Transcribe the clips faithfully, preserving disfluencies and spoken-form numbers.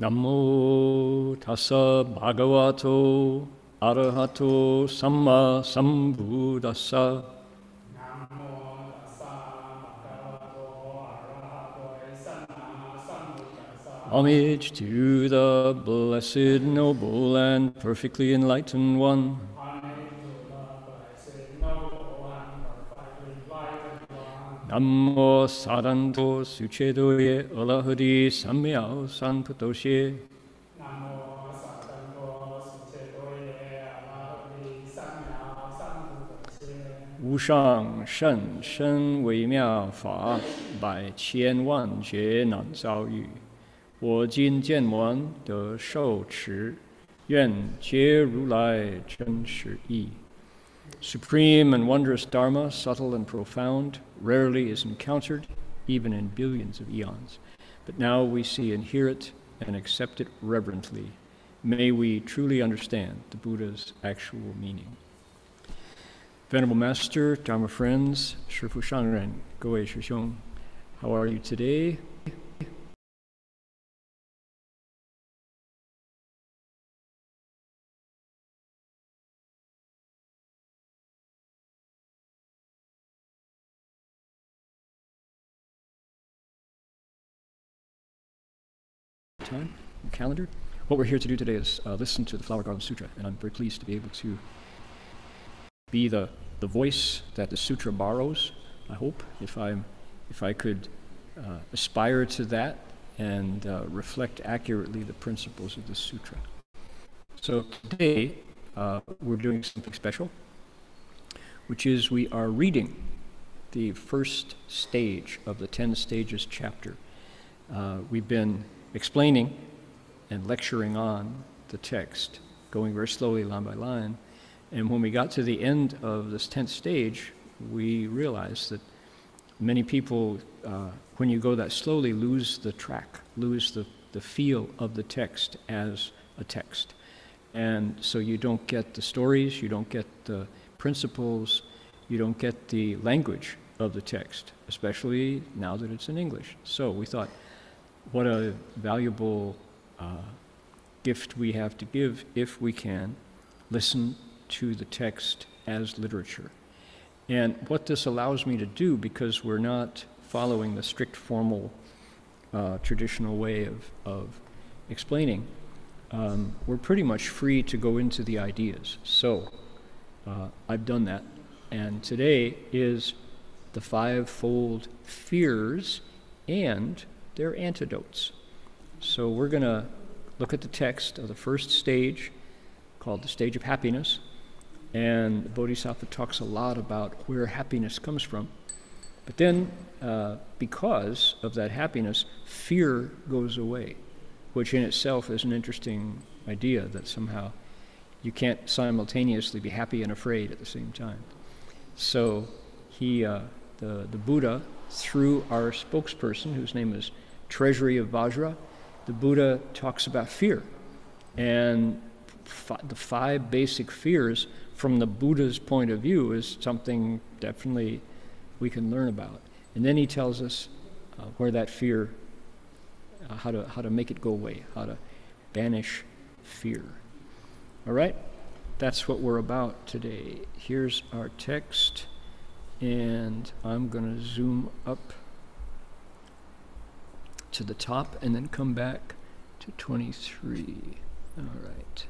Namo tassa bhagavato arahato samma sambuddhassa. Namo tassa bhagavato arahato samma sambuddhassa. Homage to the blessed, noble, and perfectly enlightened one. Namo saranto sucedoye alahudi samyao sanpatoshe. Namo saranto sucedoye alahudi samyao sanpatoshe. Wu shang shen shen wei miao fa bai qian wan jie nan zao yu. Wo jin jian wan de shou chi, yuan jie ru lai chen shi yi. Supreme and wondrous Dharma, subtle and profound, rarely is encountered, even in billions of eons. But now we see and hear it and accept it reverently. May we truly understand the Buddha's actual meaning. Venerable Master, Dharma friends, Shifu Shangren, Goei Shishong, how are you today? Time, calendar. What we're here to do today is uh, listen to the Flower Garden Sutra, and I'm very pleased to be able to be the the voice that the sutra borrows. I hope if I'm if I could uh, aspire to that and uh, reflect accurately the principles of the sutra. So today uh, we're doing something special, which is we are reading the first stage of the Ten Stages chapter. Uh, we've been explaining and lecturing on the text, going very slowly line by line. And when we got to the end of this tenth stage, we realized that many people, uh, when you go that slowly, lose the track, lose the, the feel of the text as a text. And so you don't get the stories, you don't get the principles, you don't get the language of the text, especially now that it's in English. So we thought, what a valuable uh, gift we have to give if we can listen to the text as literature. And what this allows me to do, because we're not following the strict formal uh, traditional way of, of explaining, um, we're pretty much free to go into the ideas. So uh, I've done that. And today is the fivefold fears and they're antidotes. So we're going to look at the text of the first stage, called the stage of happiness. And the Bodhisattva talks a lot about where happiness comes from. But then, uh, because of that happiness, fear goes away, which in itself is an interesting idea, that somehow you can't simultaneously be happy and afraid at the same time. So he, uh, the, the Buddha, through our spokesperson, whose name is Treasury of Vajra, the Buddha talks about fear and f the five basic fears from the Buddha's point of view is something definitely we can learn about. And then he tells us uh, where that fear, uh, how to how to make it go away, how to banish fear. All right, that's what we're about today. Here's our text. And I'm going to zoom up to the top and then come back to twenty-three. All right.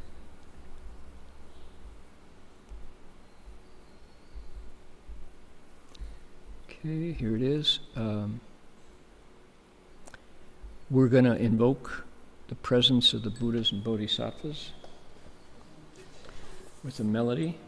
Okay, here it is. Um, we're going to invoke the presence of the Buddhas and Bodhisattvas with a melody.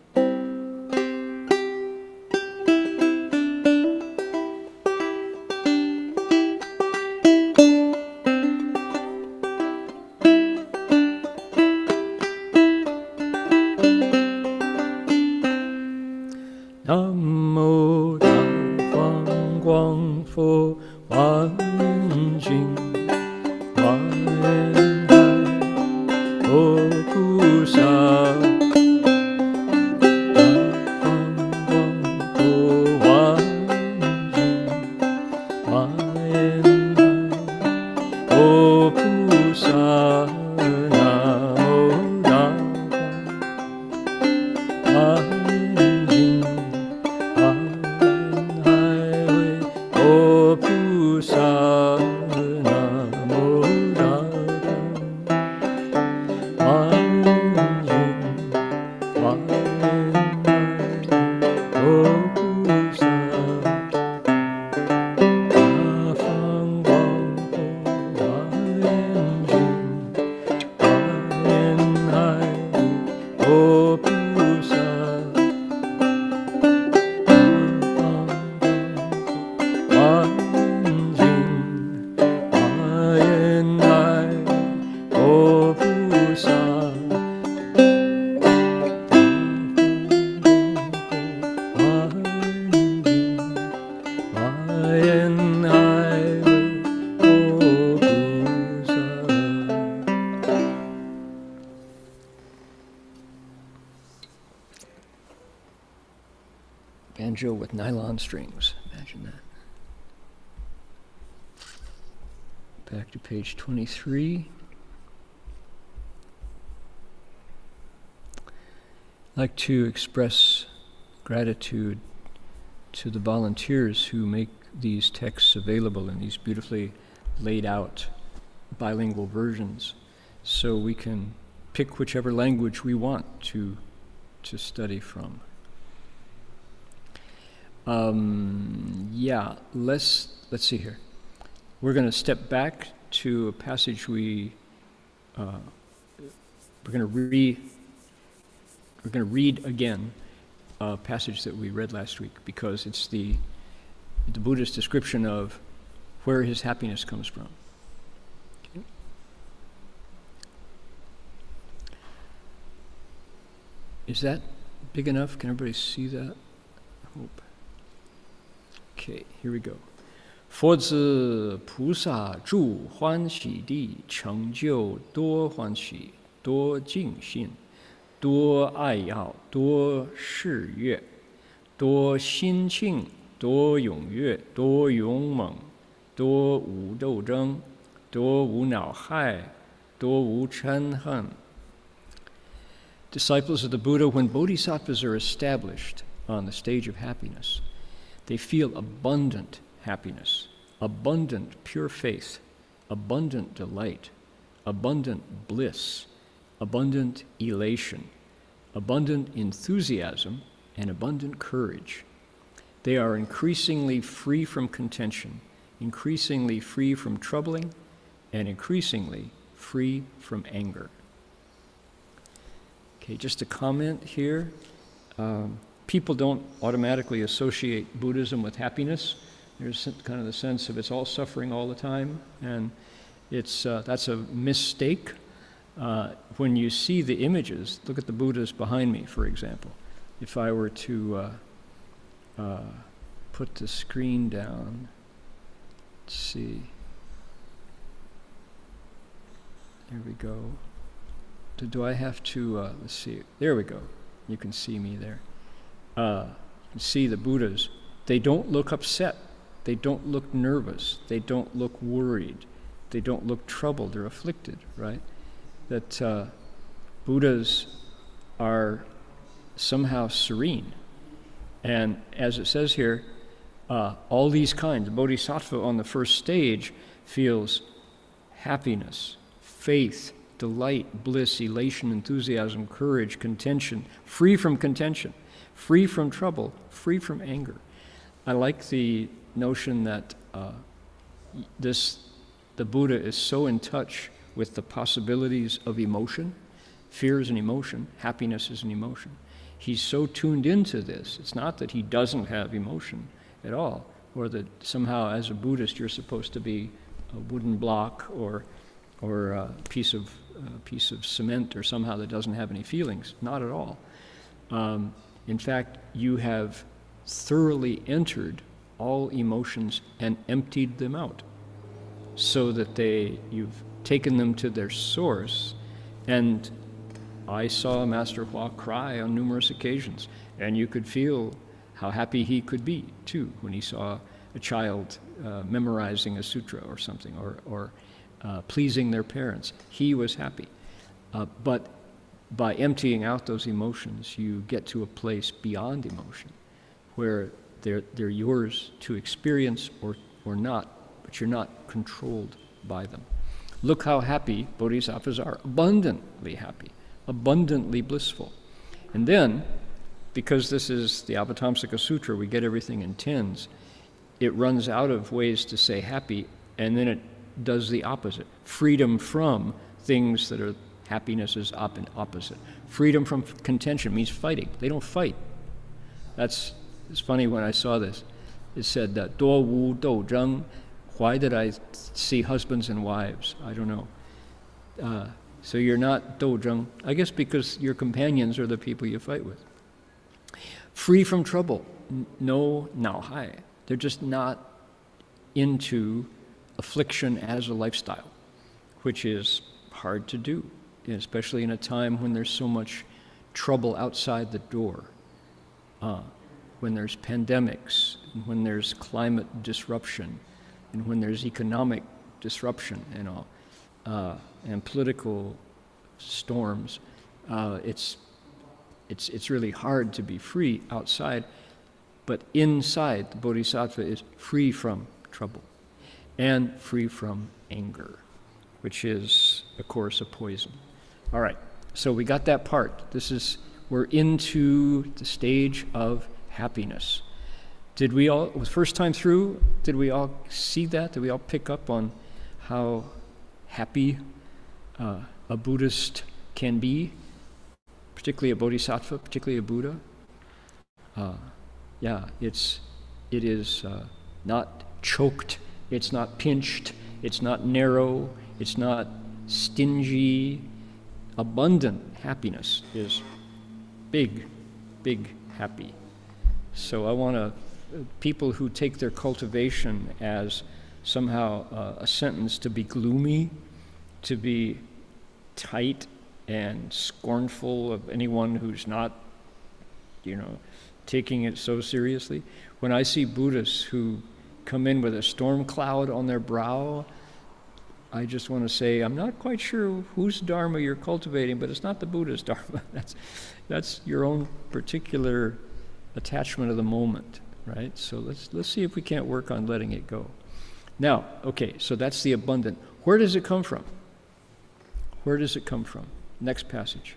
With nylon strings. Imagine that. Back to page twenty-three. I'd like to express gratitude to the volunteers who make these texts available in these beautifully laid out bilingual versions, so we can pick whichever language we want to, to study from. Um, yeah, let's, let's see here. We're going to step back to a passage we, uh, we're going to re, we're going to read again a passage that we read last week, because it's the, the Buddha's description of where his happiness comes from. Okay. Is that big enough? Can everybody see that? I hope. Okay, here we go. 佛子菩萨住欢喜地，成就多欢喜，多尽信，多爱好，多事业，多心庆，多踊跃，多勇猛，多无斗争，多无恼害，多无嗔恨。Disciples of the Buddha, when bodhisattvas are established on the stage of happiness, they feel abundant happiness, abundant pure faith, abundant delight, abundant bliss, abundant elation, abundant enthusiasm, and abundant courage. They are increasingly free from contention, increasingly free from troubling, and increasingly free from anger. Okay, just a comment here. Um, People don't automatically associate Buddhism with happiness. There's kind of the sense of it's all suffering all the time, and it's, uh, that's a mistake. Uh, when you see the images, look at the Buddhas behind me, for example. If I were to uh, uh, put the screen down, let's see. There we go. Do, do I have to, uh, let's see, there we go. You can see me there. Uh, you see the Buddhas, they don't look upset, they don't look nervous, they don't look worried, they don't look troubled or afflicted, right? That uh, Buddhas are somehow serene, And as it says here, uh, all these kinds, the bodhisattva on the first stage feels happiness, faith, delight, bliss, elation, enthusiasm, courage, contention, free from contention, free from trouble, free from anger. I like the notion that uh, this, the Buddha is so in touch with the possibilities of emotion. Fear is an emotion, happiness is an emotion. He's so tuned into this. It's not that he doesn't have emotion at all, or that somehow as a Buddhist you're supposed to be a wooden block or, or a piece of, a piece of cement or somehow that doesn't have any feelings. Not at all. Um, in fact, you have thoroughly entered all emotions and emptied them out so that they, you've taken them to their source. And I saw Master Hua cry on numerous occasions, and you could feel how happy he could be too when he saw a child uh, memorizing a sutra or something, or, or uh, pleasing their parents. He was happy. Uh, but by emptying out those emotions, you get to a place beyond emotion where they're, they're yours to experience or, or not, but you're not controlled by them. Look how happy bodhisattvas are, abundantly happy, abundantly blissful. And then, because this is the Avatamsaka Sutra, we get everything in tens, it runs out of ways to say happy, and then it does the opposite. Freedom from things that are, happiness is up and opposite. Freedom from contention means fighting. They don't fight. That's, it's funny when I saw this. It said that, "Do wu dou zheng." Why did I see husbands and wives? I don't know. Uh, so you're not dojang, I guess, because your companions are the people you fight with. Free from trouble, no naohai. They're just not into affliction as a lifestyle, which is hard to do, especially in a time when there's so much trouble outside the door, uh, when there's pandemics, when there's climate disruption, and when there's economic disruption and all, uh, and political storms, uh, it's, it's, it's really hard to be free outside, but inside the bodhisattva is free from trouble and free from anger, which is, of course, a poison. All right, so we got that part. This is, we're into the stage of happiness. Did we all, the first time through, did we all see that? Did we all pick up on how happy uh, a Buddhist can be, particularly a bodhisattva, particularly a Buddha? Uh, yeah, it's, it is uh, not choked, it's not pinched, it's not narrow, it's not stingy. Abundant happiness is big, big happy. So I want to, people who take their cultivation as somehow uh, a sentence to be gloomy, to be tight and scornful of anyone who's not, you know, taking it so seriously. When I see Buddhists who come in with a storm cloud on their brow, I just want to say, I'm not quite sure whose dharma you're cultivating, but it's not the Buddha's dharma. That's, that's your own particular attachment of the moment. Right? So let's, let's see if we can't work on letting it go. Now, okay, so that's the abundant. Where does it come from? Where does it come from? Next passage.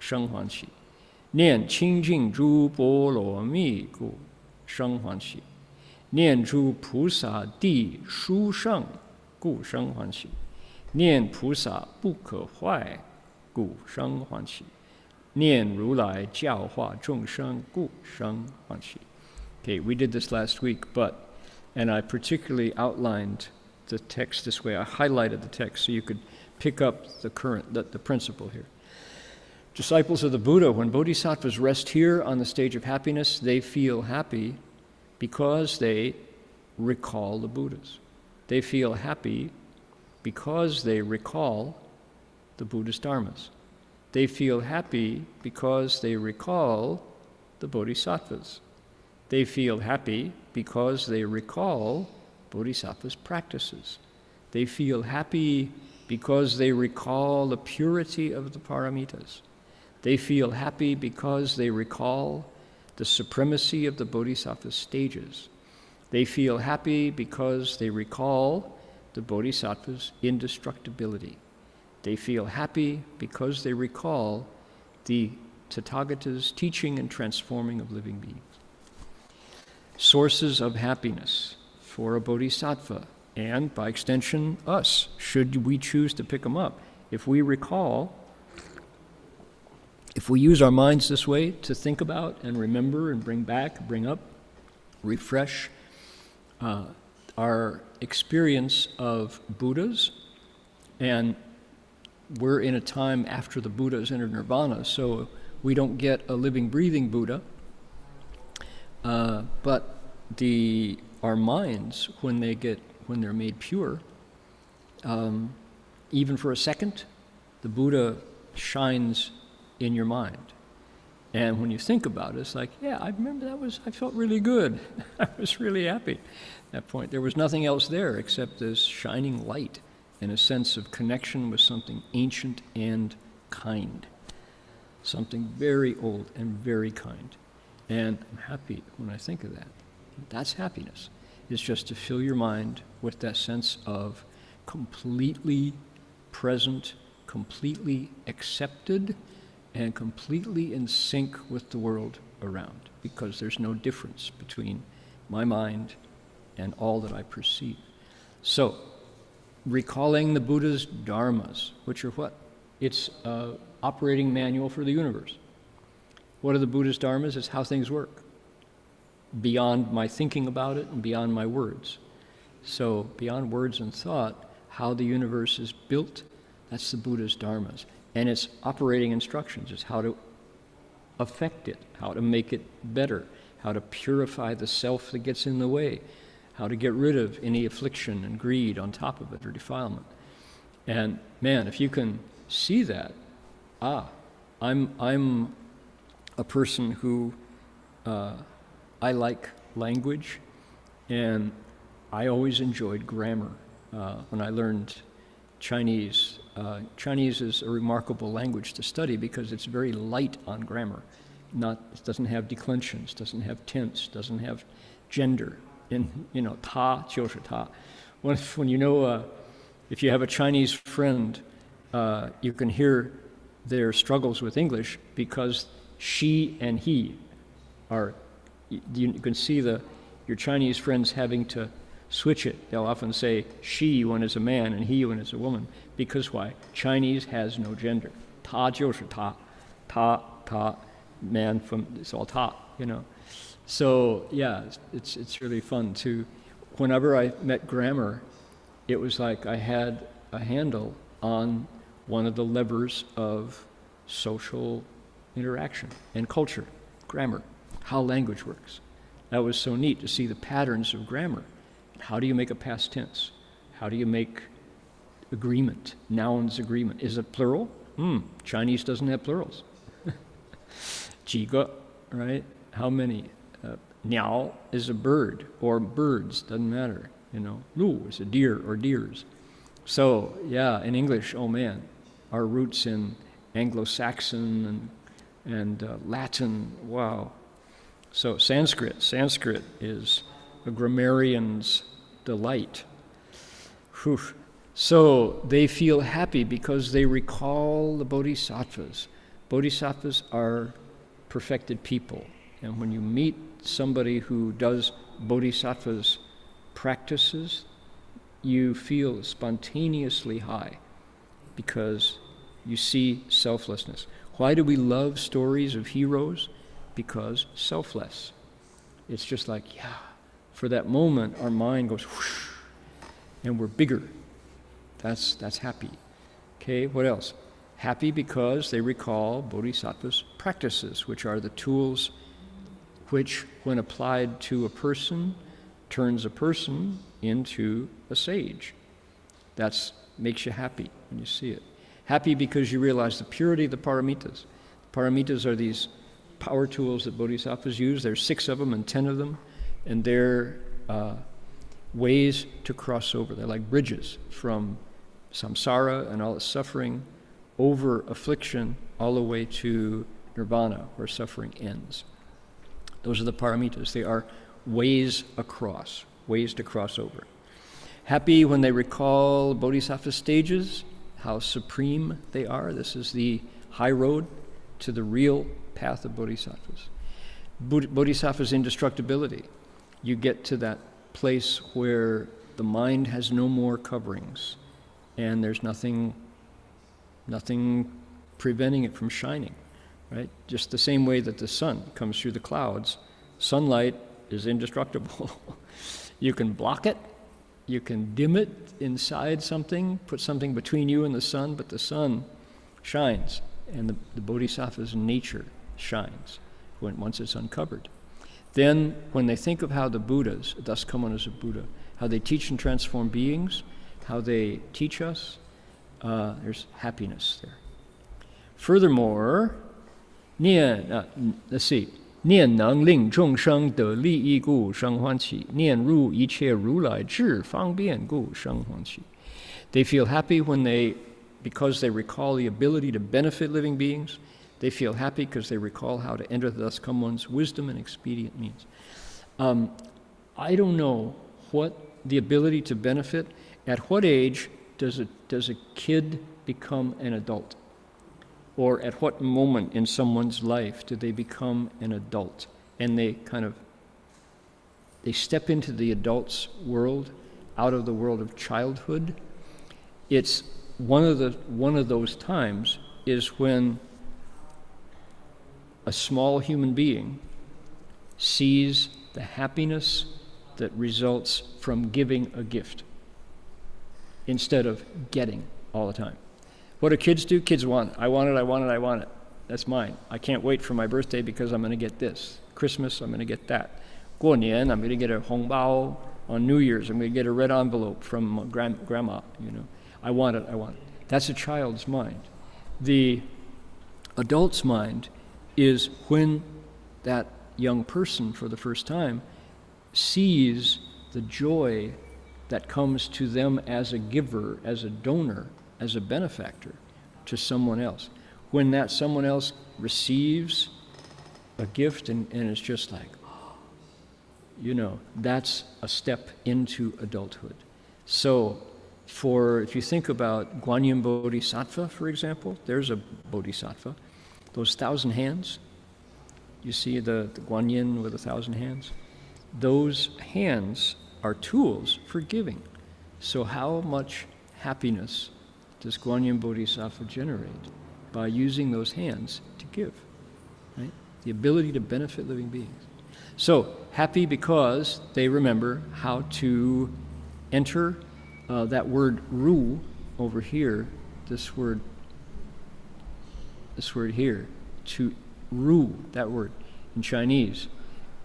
Shenghuanqi. Nian Qingjing Zhu Bo Lo Mi Gu Shenghuanqi. Nian Zhu Pusa Di Shu Sheng Gu Shenghuanqi. Nian Pusa Bu Ke Huai Gu Shenghuanqi. Nian Ru Lai Jiao Hua Zhong Sheng Gu Shenghuanqi. Okay, we did this last week, but, and I particularly outlined the text this way. I highlighted the text so you could pick up the current, the, the principle here. Disciples of the Buddha, when bodhisattvas rest here on the stage of happiness, they feel happy because they recall the Buddhas. They feel happy because they recall the Buddhist dharmas. They feel happy because they recall the Bodhisattvas. They feel happy because they recall Bodhisattva's practices. They feel happy because they recall the purity of the Paramitas. They feel happy because they recall the supremacy of the Bodhisattva's stages. They feel happy because they recall the Bodhisattva's indestructibility. They feel happy because they recall the Tathagata's teaching and transforming of living beings. Sources of happiness for a Bodhisattva, and by extension, us, should we choose to pick them up. If we recall, if we use our minds this way to think about and remember and bring back, bring up, refresh uh, our experience of Buddhas, and we're in a time after the Buddhas entered Nirvana, so we don't get a living, breathing Buddha. Uh, but the, our minds, when they get, when they're made pure, um, even for a second, the Buddha shines in your mind. And when you think about it, it's like, yeah, I remember that was, I felt really good. I was really happy at that point. There was nothing else there except this shining light and a sense of connection with something ancient and kind, something very old and very kind. And I'm happy when I think of that. That's happiness. It's just to fill your mind with that sense of completely present, completely accepted, and completely in sync with the world around, because there's no difference between my mind and all that I perceive. So, recalling the Buddha's dharmas, which are what? It's an operating manual for the universe. What are the Buddha's dharmas? It's how things work, beyond my thinking about it and beyond my words. So beyond words and thought, how the universe is built, that's the Buddha's dharmas. And it's operating instructions, it's how to affect it, how to make it better, how to purify the self that gets in the way, how to get rid of any affliction and greed on top of it, or defilement. And man, if you can see that, ah, I'm, I'm a person who, uh, I like language, and I always enjoyed grammar. Uh, when I learned Chinese, uh, Chinese is a remarkable language to study because it's very light on grammar. Not, it doesn't have declensions, doesn't have tense, doesn't have gender. In, you know, ta, jiushi ta. When, when you know, uh, if you have a Chinese friend, uh, you can hear their struggles with English because she and he are, you, you can see the, your Chinese friends having to switch it. They'll often say she when it's a man and he when it's a woman, because why? Chinese has no gender. Ta jiushi ta, ta, ta, man from, it's all ta, you know. So yeah, it's, it's really fun to, whenever I met grammar, it was like I had a handle on one of the levers of social interaction and culture, grammar, how language works. That was so neat to see the patterns of grammar. How do you make a past tense? How do you make agreement, nouns agreement? Is it plural? Hmm, Chinese doesn't have plurals. Jiga, right? How many? Uh, niao is a bird, or birds, doesn't matter. You know, lu is a deer, or deers. So yeah, in English, oh man, our roots in Anglo-Saxon and and uh, Latin, wow. So Sanskrit, Sanskrit is a grammarian's delight. Whew. So they feel happy because they recall the Bodhisattvas. Bodhisattvas are perfected people. And when you meet somebody who does Bodhisattva's practices, you feel spontaneously high because you see selflessness. Why do we love stories of heroes? Because selfless. It's just like, yeah, for that moment, our mind goes whoosh, and we're bigger. That's, that's happy. Okay, what else? Happy because they recall Bodhisattva's practices, which are the tools which, when applied to a person, turns a person into a sage. That's makes you happy when you see it. Happy because you realize the purity of the Paramitas. The Paramitas are these power tools that Bodhisattvas use. There's six of them and ten of them, and they're uh, ways to cross over. They're like bridges from samsara and all its suffering over affliction all the way to nirvana, where suffering ends. Those are the Paramitas. They are ways across, ways to cross over. Happy when they recall Bodhisattva stages, how supreme they are. This is the high road to the real path of Bodhisattvas. Bodhisattva's indestructibility. You get to that place where the mind has no more coverings and there's nothing, nothing preventing it from shining, right? Just the same way that the sun comes through the clouds, sunlight is indestructible. You can block it, you can dim it inside something, put something between you and the sun, but the sun shines, and the, the Bodhisattva's nature shines when once it's uncovered. Then, when they think of how the Buddhas, thus come on as a Buddha, how they teach and transform beings, how they teach us, uh, there's happiness there. Furthermore, nian, uh, let's see, nian nang ling zhong sheng de li yi gu sheng huan qi, nian ru yi qie ru lai zhi fang bian gu sheng huan qi. They feel happy when they, because they recall the ability to benefit living beings. They feel happy because they recall how to enter the thus come one's wisdom and expedient means. Um, I don't know what the ability to benefit. At what age does a, does a kid become an adult? Or at what moment in someone's life do they become an adult? And they kind of, they step into the adult's world, out of the world of childhood. It's one of the, one of those times is when a small human being sees the happiness that results from giving a gift instead of getting all the time. What do kids do? Kids want, I want it, I want it, I want it. That's mine. I can't wait for my birthday because I'm going to get this. Christmas, I'm going to get that. Guanyin, I'm going to get a hongbao. On New Year's, I'm going to get a red envelope from grandma, you know. I want it, I want it. That's a child's mind. The adult's mind is when that young person, for the first time, sees the joy that comes to them as a giver, as a donor, as a benefactor to someone else. When that someone else receives a gift and, and it's just like, oh, you know, that's a step into adulthood. So for, if you think about Guanyin Bodhisattva, for example, there's a Bodhisattva. Those thousand hands, you see the, the Guanyin with a thousand hands? Those hands are tools for giving. So how much happiness does Guanyin Bodhisattva generate by using those hands to give, right? The ability to benefit living beings. So happy because they remember how to enter uh, that word ru over here, this word This word here, to ru, that word in Chinese,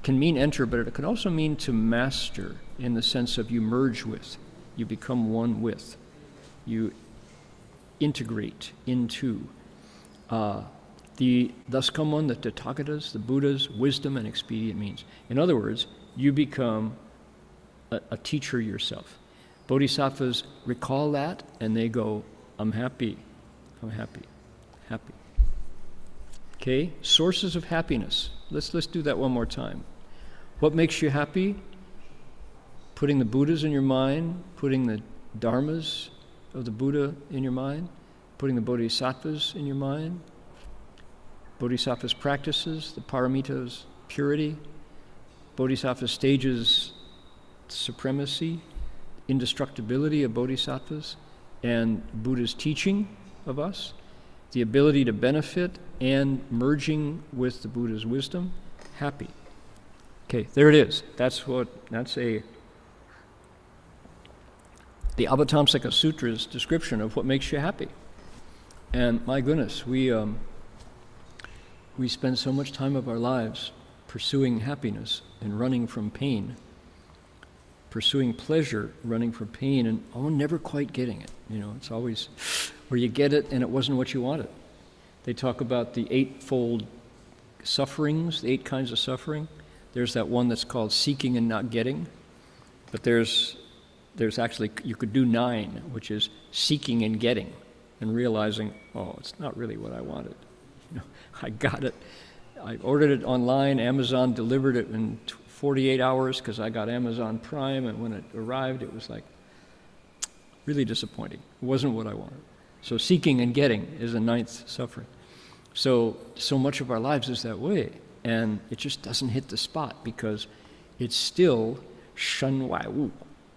can mean enter, but it could also mean to master in the sense of you merge with, you become one with, you integrate into. Uh, the thus come on the Tathagatas, the Buddha's wisdom and expedient means. In other words, you become a, a teacher yourself. Bodhisattvas recall that and they go, I'm happy, I'm happy, happy. Okay, sources of happiness. Let's, let's do that one more time. What makes you happy? Putting the Buddhas in your mind, putting the Dharmas of the Buddha in your mind, putting the Bodhisattvas in your mind, Bodhisattva's practices, the Paramitas, purity, Bodhisattva stages, supremacy, indestructibility of Bodhisattvas, and Buddha's teaching of us, the ability to benefit, and merging with the Buddha's wisdom, happy. Okay, there it is. That's what, that's a, the Avatamsaka Sutra's description of what makes you happy. And my goodness, we, um, we spend so much time of our lives pursuing happiness and running from pain pursuing pleasure, running from pain, and oh, never quite getting it. You know, it's always where you get it and it wasn't what you wanted. They talk about the eightfold sufferings, the eight kinds of suffering. There's that one that's called seeking and not getting, but there's there's actually, you could do nine, which is seeking and getting and realizing, oh, it's not really what I wanted. You know, I got it. I ordered it online, Amazon delivered it in forty-eight hours because I got Amazon Prime, and when it arrived, it was like really disappointing. It wasn't what I wanted. So seeking and getting is the ninth suffering. So, so much of our lives is that way, and it just doesn't hit the spot because it's still shun wai wu.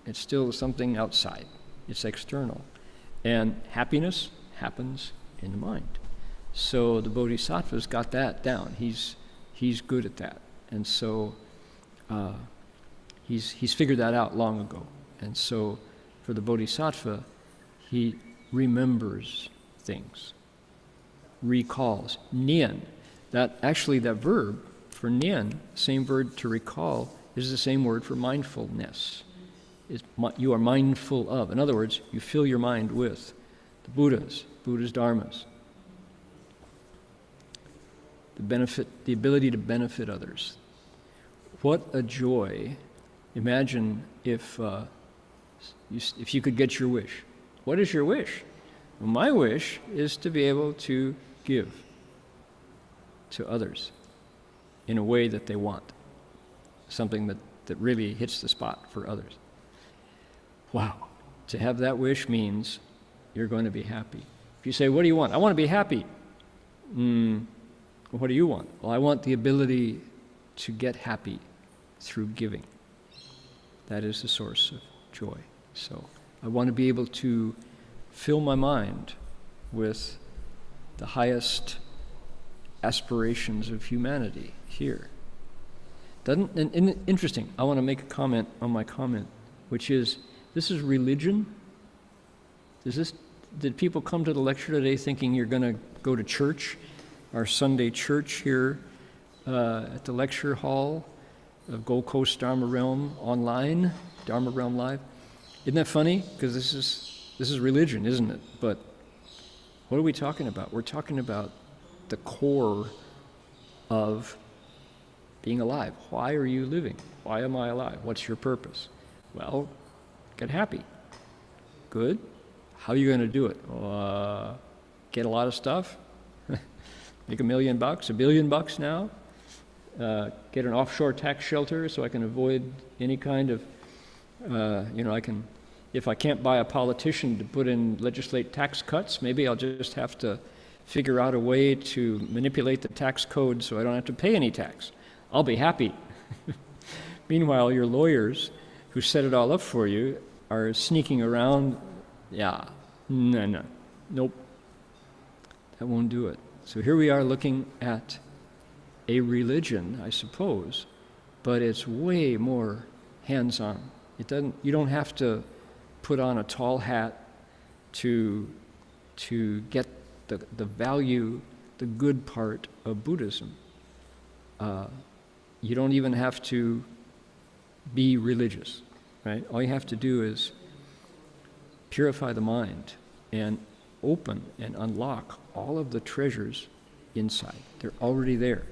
It's still something outside. It's external. And happiness happens in the mind. So the Bodhisattva's got that down. He's, he's good at that. And so uh, he's, he's figured that out long ago. And so for the Bodhisattva, he remembers things, recalls. Nien, that actually that verb for nien, same verb to recall, is the same word for mindfulness. It's, you are mindful of. In other words, you fill your mind with the Buddhas, Buddha's dharmas, the benefit, the ability to benefit others. What a joy! Imagine if uh, you, if you could get your wish. What is your wish? Well, my wish is to be able to give to others in a way that they want, something that, that really hits the spot for others. Wow, to have that wish means you're going to be happy. If you say, what do you want? I want to be happy. Mm, well, what do you want? Well, I want the ability to get happy through giving. That is the source of joy. So I want to be able to fill my mind with the highest aspirations of humanity here. Doesn't, and, and interesting, I want to make a comment on my comment, which is, this is religion? Is this, did people come to the lecture today thinking you're going to go to church, our Sunday church here uh, at the lecture hall of Gold Coast Dharma Realm online, Dharma Realm Live? Isn't that funny? Because this is, this is religion, isn't it? But what are we talking about? We're talking about the core of being alive. Why are you living? Why am I alive? What's your purpose? Well, get happy. Good. How are you going to do it? Uh, get a lot of stuff. Make a million bucks, a billion bucks now. Uh, get an offshore tax shelter so I can avoid any kind of, uh, you know, I can, if I can't buy a politician to put in legislate tax cuts, maybe I'll just have to figure out a way to manipulate the tax code so I don't have to pay any tax. I'll be happy. Meanwhile, your lawyers who set it all up for you are sneaking around. Yeah, no, no, nope, that won't do it. So here we are looking at a religion, I suppose, but it's way more hands-on. It doesn't, you don't have to put on a tall hat to, to get the, the value, the good part of Buddhism. Uh, you don't even have to be religious, right? All you have to do is purify the mind and open and unlock all of the treasures inside. They're already there.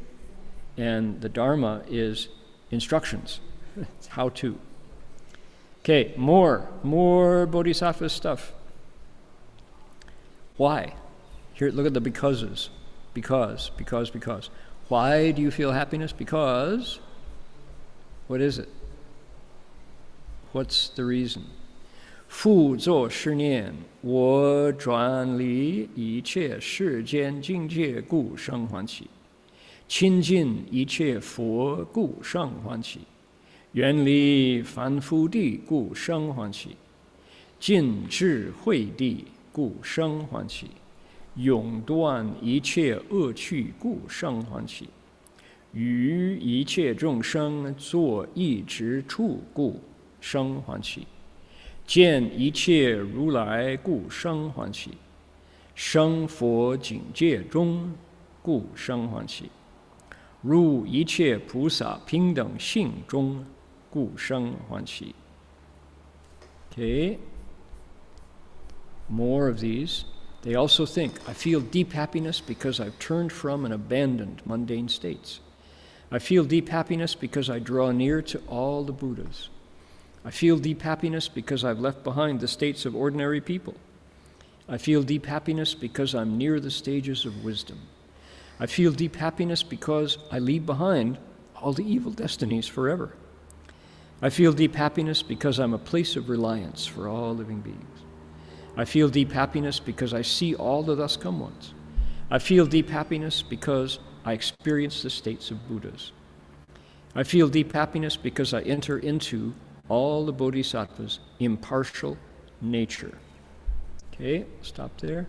And the Dharma is instructions. It's how to. Okay, more, more Bodhisattva stuff. Why? Here, look at the becauses. Because, because, because. Why do you feel happiness? Because, what is it? What's the reason? Fu zuo shi nian, wo zhuan li yi qie shi jian jing jie gu sheng huan qi. Qin jin yi qie fu gu sheng huan qi. Yuan li fan fu di gu sheng huan qi. Jin zhi hui di gu sheng huan qi. Yong duan yi qie e qi gu sheng huan qi. Yu yi qie zhong sheng zuo yi zhi chu gu sheng huan qi. Jian yi qie ru lai gu sheng huan qi. Sheng fo jing jie zhong gu sheng huan qi. Ru yi qie pu sa ping deng xing zhong gu sheng huan qi. Okay, more of these. They also think, I feel deep happiness because I've turned from and abandoned mundane states. I feel deep happiness because I draw near to all the Buddhas. I feel deep happiness because I've left behind the states of ordinary people. I feel deep happiness because I'm near the stages of wisdom. I feel deep happiness because I leave behind all the evil destinies forever. I feel deep happiness because I'm a place of reliance for all living beings. I feel deep happiness because I see all the thus come ones. I feel deep happiness because I experience the states of Buddhas. I feel deep happiness because I enter into all the Bodhisattvas' impartial nature. Okay, stop there.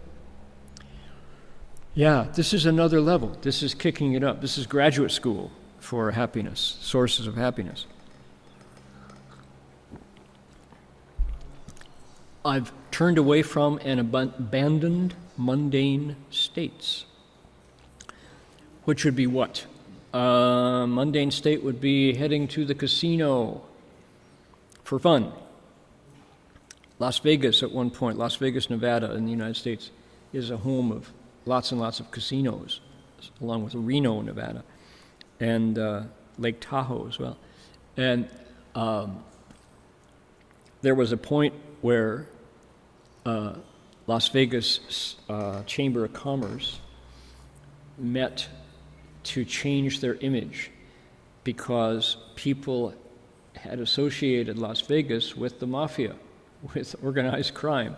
Yeah, this is another level. This is kicking it up. This is graduate school for happiness, sources of happiness. I've turned away from and abandoned mundane states, which would be what? Uh, mundane state would be heading to the casino for fun. Las Vegas at one point, Las Vegas, Nevada in the United States is a home of lots and lots of casinos, along with Reno, Nevada, and uh, Lake Tahoe as well. And um, there was a point where uh, Las Vegas uh, Chamber of Commerce met to change their image because people had associated Las Vegas with the mafia, with organized crime.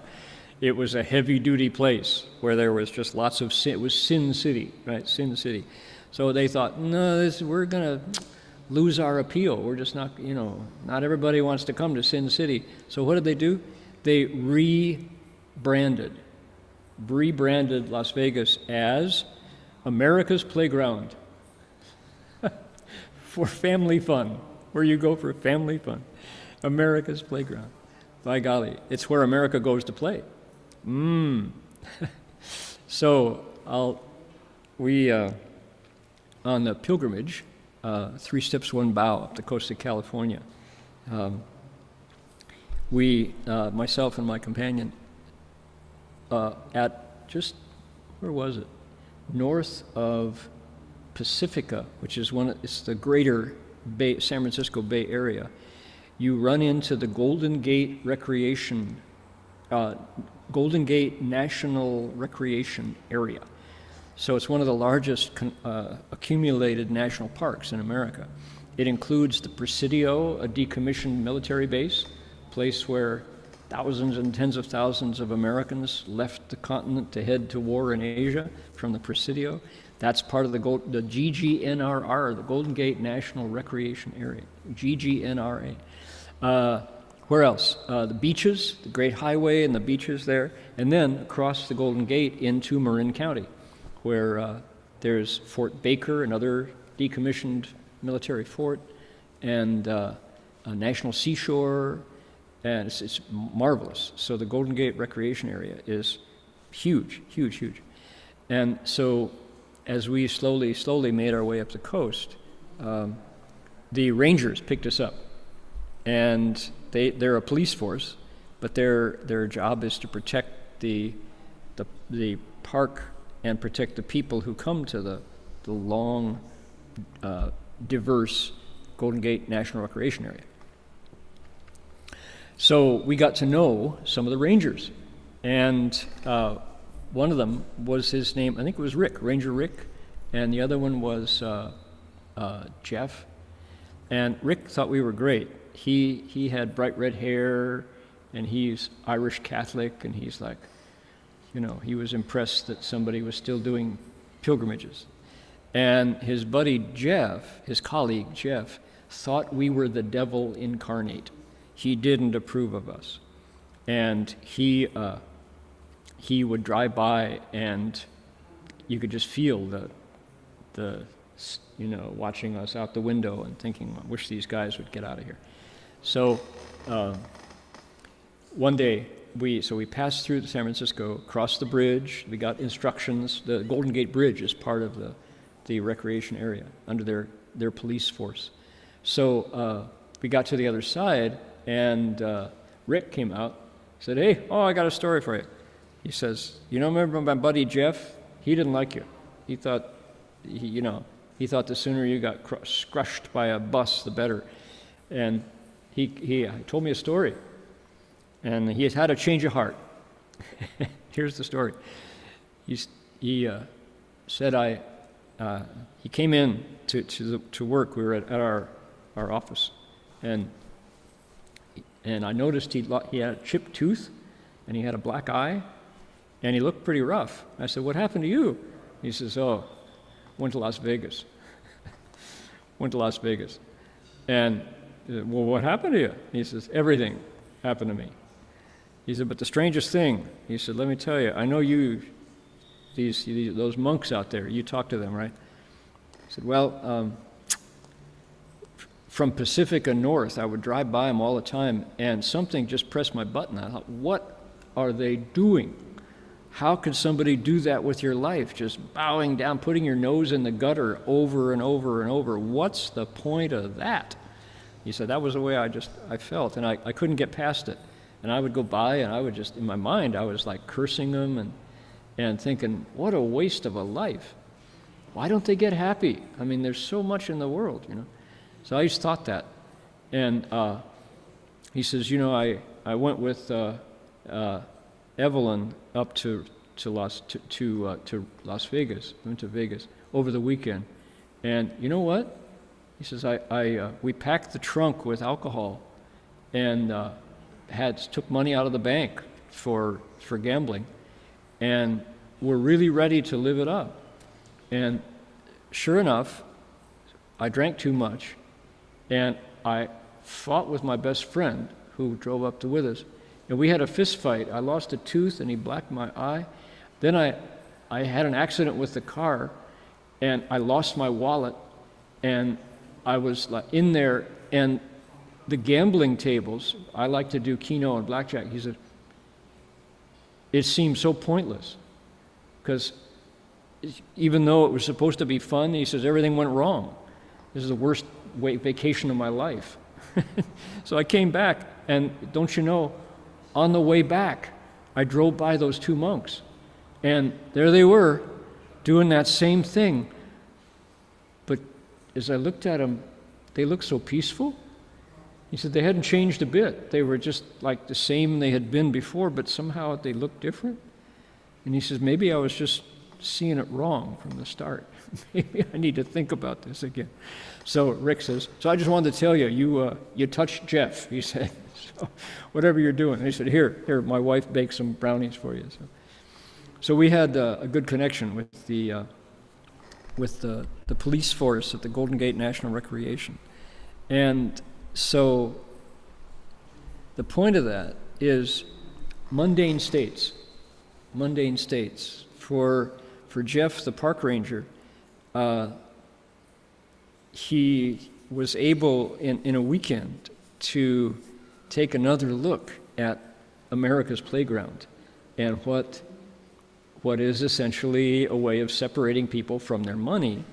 It was a heavy-duty place where there was just lots of sin. It was Sin City, right? Sin City. So they thought, no, this, we're going to lose our appeal. We're just not, you know, not everybody wants to come to Sin City. So what did they do? They rebranded, rebranded Las Vegas as America's Playground for family fun, where you go for family fun. America's Playground. By golly, it's where America goes to play. Mmm. So I'll, we, uh, on the pilgrimage, Uh, three steps, one bow up the coast of California. Um, we, uh, myself and my companion, uh, at just, where was it? North of Pacifica, which is one, it's the greater Bay, San Francisco Bay Area. You run into the Golden Gate Recreation, uh, Golden Gate National Recreation Area. So it's one of the largest uh, accumulated national parks in America. It includes the Presidio, a decommissioned military base, place where thousands and tens of thousands of Americans left the continent to head to war in Asia from the Presidio. That's part of the, Gold, the G G N R R, the Golden Gate National Recreation Area, G G N R A. Uh, where else? Uh, the beaches, the Great Highway and the beaches there, and then across the Golden Gate into Marin County, where uh, there's Fort Baker, another decommissioned military fort, and uh, a national seashore, and it's, it's marvelous. So the Golden Gate Recreation Area is huge, huge, huge. And so as we slowly, slowly made our way up the coast, um, the Rangers picked us up. And they, they're a police force, but their, their job is to protect the, the, the park and protect the people who come to the, the long, uh, diverse Golden Gate National Recreation Area. So we got to know some of the rangers, and uh, one of them was his name, I think it was Rick, Ranger Rick, and the other one was uh, uh, Jeff. And Rick thought we were great. He, he had bright red hair, and he's Irish Catholic, and he's like, you know, he was impressed that somebody was still doing pilgrimages. And his buddy Jeff, his colleague Jeff, thought we were the devil incarnate. He didn't approve of us. And he, uh, he would drive by and you could just feel the, the, you know, watching us out the window and thinking, I wish these guys would get out of here. So uh, one day, We, so we passed through San Francisco, crossed the bridge, we got instructions. The Golden Gate Bridge is part of the, the recreation area under their, their police force. So uh, we got to the other side, and uh, Rick came out, said, hey, oh, I got a story for you. He says, you know, remember my buddy Jeff? He didn't like you. He thought, he, you know, he thought the sooner you got crushed, crushed by a bus, the better. And he, he told me a story. And he had had a change of heart. Here's the story. He, he uh, said I, uh, he came in to, to, the, to work. We were at, at our, our office. And, and I noticed he, he had a chipped tooth, and he had a black eye, and he looked pretty rough. I said, what happened to you? He says, oh, went to Las Vegas. Went to Las Vegas. And I said, well, what happened to you? He says, everything happened to me. He said, but the strangest thing, he said, let me tell you, I know you, these, these those monks out there, you talk to them, right? I said, well, um, from Pacifica North, I would drive by them all the time, and something just pressed my button. I thought, what are they doing? How could somebody do that with your life, just bowing down, putting your nose in the gutter over and over and over? What's the point of that? He said, that was the way I just, I felt, and I, I couldn't get past it. And I would go by, and I would just, in my mind, I was like cursing them and, and thinking, what a waste of a life. Why don't they get happy? I mean, there's so much in the world, you know. So I used to thought that. And uh, he says, you know, I, I went with uh, uh, Evelyn up to to Las to to, uh, to Las Vegas, went to Vegas over the weekend, and you know what? He says I I uh, we packed the trunk with alcohol, and uh, had took money out of the bank for for gambling, and we're really ready to live it up, and sure enough, I drank too much, and I fought with my best friend who drove up to with us. And we had a fist fight. I lost a tooth, and he blacked my eye. Then I, I had an accident with the car, and I lost my wallet, and I was in there. And the gambling tables, I like to do keno and blackjack. He said, it seemed so pointless, because even though it was supposed to be fun, he says, everything went wrong. This is the worst way, vacation of my life. So I came back, and don't you know, on the way back, I drove by those two monks, and there they were doing that same thing. But as I looked at them, they looked so peaceful. He said they hadn't changed a bit. They were just like the same they had been before, but somehow they looked different. And he says, maybe I was just seeing it wrong from the start. Maybe I need to think about this again. So Rick says, so I just wanted to tell you, you, uh, you touched Jeff, he said. So, whatever you're doing. And he said, here, here, my wife baked some brownies for you. So, so we had uh, a good connection with the, uh, with the, the police force at the Golden Gate National Recreation. And so the point of that is mundane states, mundane states. For, for Jeff, the park ranger, uh, he was able in, in a weekend to take another look at America's playground and what, what is essentially a way of separating people from their money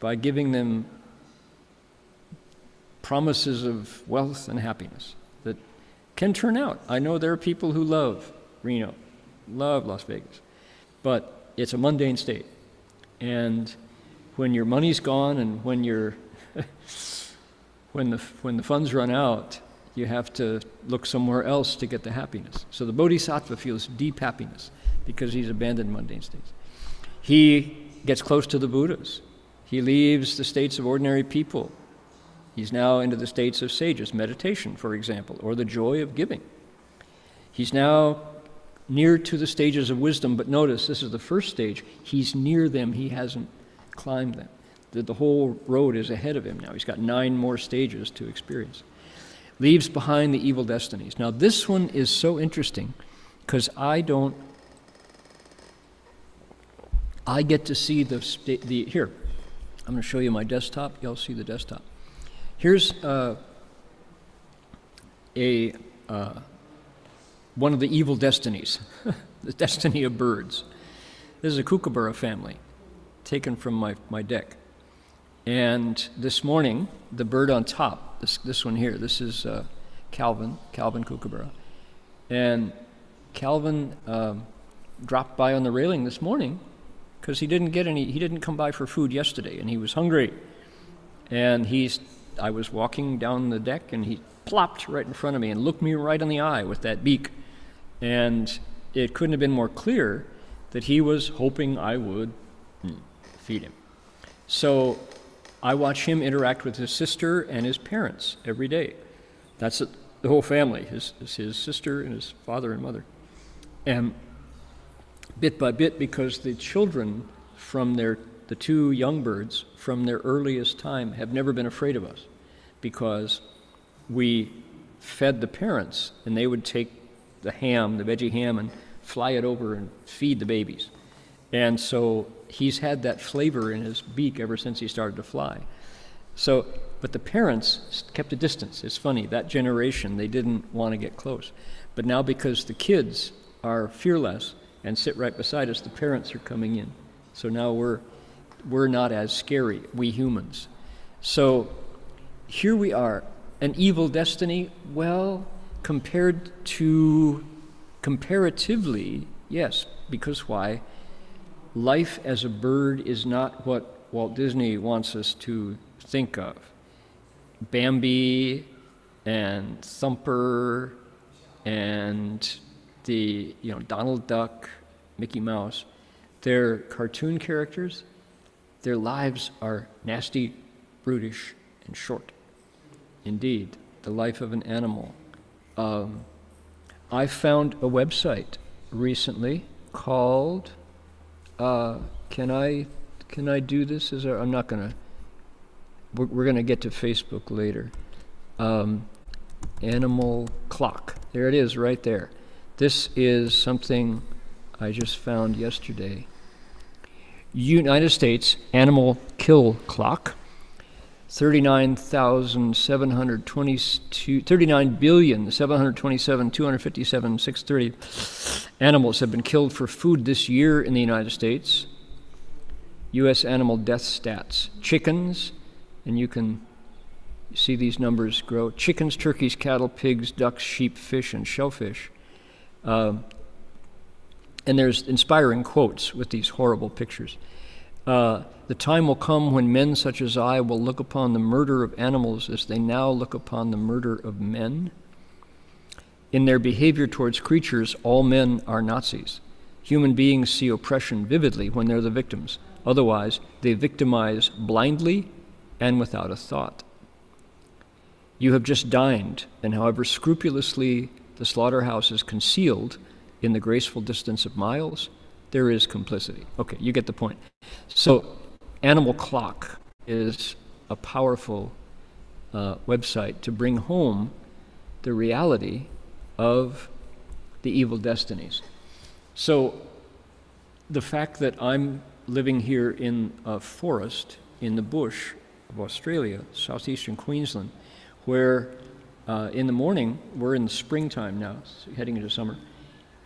by giving them promises of wealth and happiness that can turn out. I know there are people who love Reno, love Las Vegas, but it's a mundane state. And when your money's gone and when, you're when, the, when the funds run out, you have to look somewhere else to get the happiness. So the Bodhisattva feels deep happiness because he's abandoned mundane states. He gets close to the Buddhas. He leaves the states of ordinary people. He's now into the states of sages, meditation, for example, or the joy of giving. He's now near to the stages of wisdom, but notice this is the first stage. He's near them, he hasn't climbed them. The, the whole road is ahead of him now. He's got nine more stages to experience. Leaves behind the evil destinies. Now this one is so interesting because I don't, I get to see the, the here, I'm going to show you my desktop, you'll see the desktop. Here's uh, a, uh, one of the evil destinies, the destiny of birds. This is a kookaburra family taken from my, my deck. And this morning, the bird on top, this, this one here, this is uh, Calvin, Calvin Kookaburra. And Calvin um, dropped by on the railing this morning because he didn't get any, he didn't come by for food yesterday and he was hungry. And he's, I was walking down the deck and he plopped right in front of me and looked me right in the eye with that beak. And it couldn't have been more clear that he was hoping I would feed him. So I watch him interact with his sister and his parents every day. That's it, the whole family, his, his sister and his father and mother. And bit by bit, because the children from their, the two young birds from their earliest time have never been afraid of us because we fed the parents and they would take the ham, the veggie ham, and fly it over and feed the babies. And so he's had that flavor in his beak ever since he started to fly. So, but the parents kept a distance. It's funny, that generation, they didn't want to get close. But now because the kids are fearless and sit right beside us, the parents are coming in. So now we're, we're not as scary, we humans. So here we are, an evil destiny, well, compared to, comparatively, yes, because why? Life as a bird is not what Walt Disney wants us to think of. Bambi and Thumper and the, you know, Donald Duck, Mickey Mouse, they're cartoon characters. Their lives are nasty, brutish, and short. Indeed, the life of an animal. Um, I found a website recently called Uh, can I, can I do this? Is there, I'm not gonna, we're, we're gonna get to Facebook later. Um, Animal Clock, there it is right there. This is something I just found yesterday. United States Animal Kill Clock, thirty-nine thousand seven hundred twenty-two, thirty-nine billion seven hundred twenty-seven thousand two hundred fifty-seven thousand six hundred thirty animals have been killed for food this year in the United States. U S animal death stats. Chickens, and you can see these numbers grow. Chickens, turkeys, cattle, pigs, ducks, sheep, fish, and shellfish. Uh, and there's inspiring quotes with these horrible pictures. Uh, the time will come when men such as I will look upon the murder of animals as they now look upon the murder of men. In their behavior towards creatures, all men are Nazis. Human beings see oppression vividly when they're the victims. Otherwise, they victimize blindly and without a thought. You have just dined, and however scrupulously the slaughterhouse is concealed in the graceful distance of miles, there is complicity. Okay, you get the point. So Animal Clock is a powerful uh, website to bring home the reality of the evil destinies. So the fact that I'm living here in a forest in the bush of Australia, southeastern Queensland, where uh, in the morning, we're in the springtime now, heading into summer,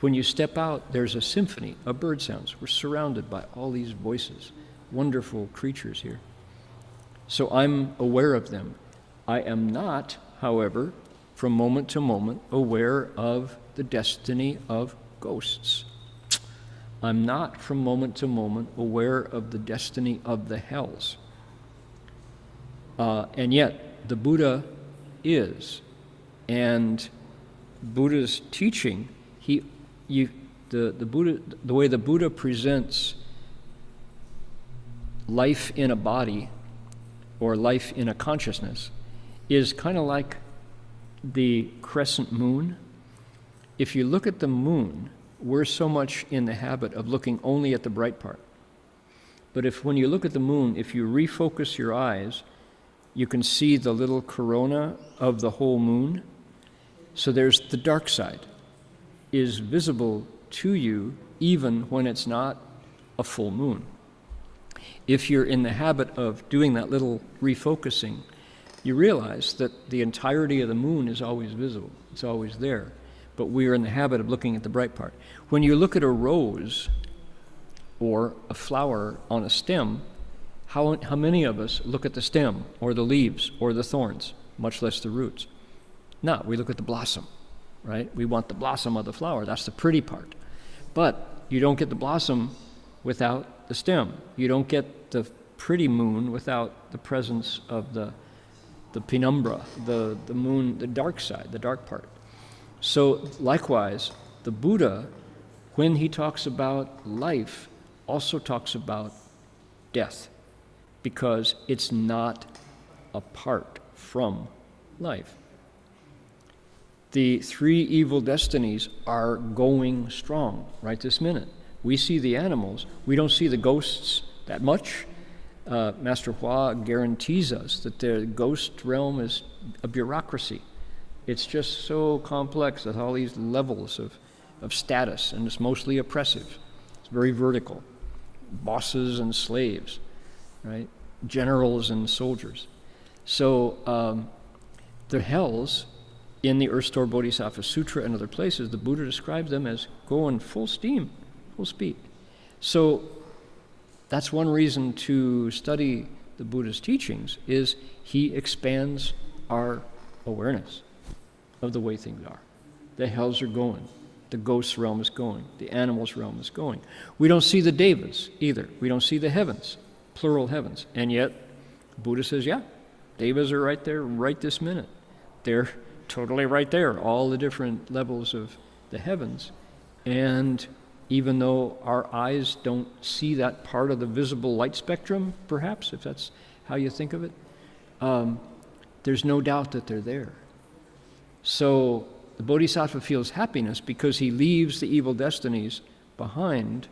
when you step out, there's a symphony of bird sounds. We're surrounded by all these voices, wonderful creatures here. So I'm aware of them. I am not, however, from moment to moment, aware of the destiny of ghosts. I'm not from moment to moment aware of the destiny of the hells. Uh, and yet, the Buddha is. And Buddha's teaching, he You, the, the, Buddha, the way the Buddha presents life in a body or life in a consciousness is kind of like the crescent moon. If you look at the moon, we're so much in the habit of looking only at the bright part. But if when you look at the moon, if you refocus your eyes, you can see the little corona of the whole moon. So there's the dark side. Is visible to you even when it's not a full moon. If you're in the habit of doing that little refocusing, you realize that the entirety of the moon is always visible. It's always there. But we are in the habit of looking at the bright part. When you look at a rose or a flower on a stem, how, how many of us look at the stem or the leaves or the thorns, much less the roots? No, we look at the blossom, right? We want the blossom of the flower. That's the pretty part. But you don't get the blossom without the stem. You don't get the pretty moon without the presence of the, the penumbra, the, the moon, the dark side, the dark part. So likewise, the Buddha, when he talks about life, also talks about death, because it's not apart from life. The three evil destinies are going strong right this minute. We see the animals. We don't see the ghosts that much. Uh, Master Hua guarantees us that the ghost realm is a bureaucracy. It's just so complex with all these levels of, of status, and it's mostly oppressive. It's very vertical. Bosses and slaves, right? Generals and soldiers. So um, the hells, in the Earth Store Bodhisattva Sutra and other places, the Buddha describes them as going full steam, full speed. So that's one reason to study the Buddha's teachings, is he expands our awareness of the way things are. The hells are going. The ghost realm is going. The animals realm is going. We don't see the devas either. We don't see the heavens, plural heavens. And yet, the Buddha says, yeah, devas are right there, right this minute. They're totally right there, all the different levels of the heavens. And even though our eyes don't see that part of the visible light spectrum, perhaps, if that's how you think of it, um, there's no doubt that they're there. So the Bodhisattva feels happiness because he leaves the evil destinies behind,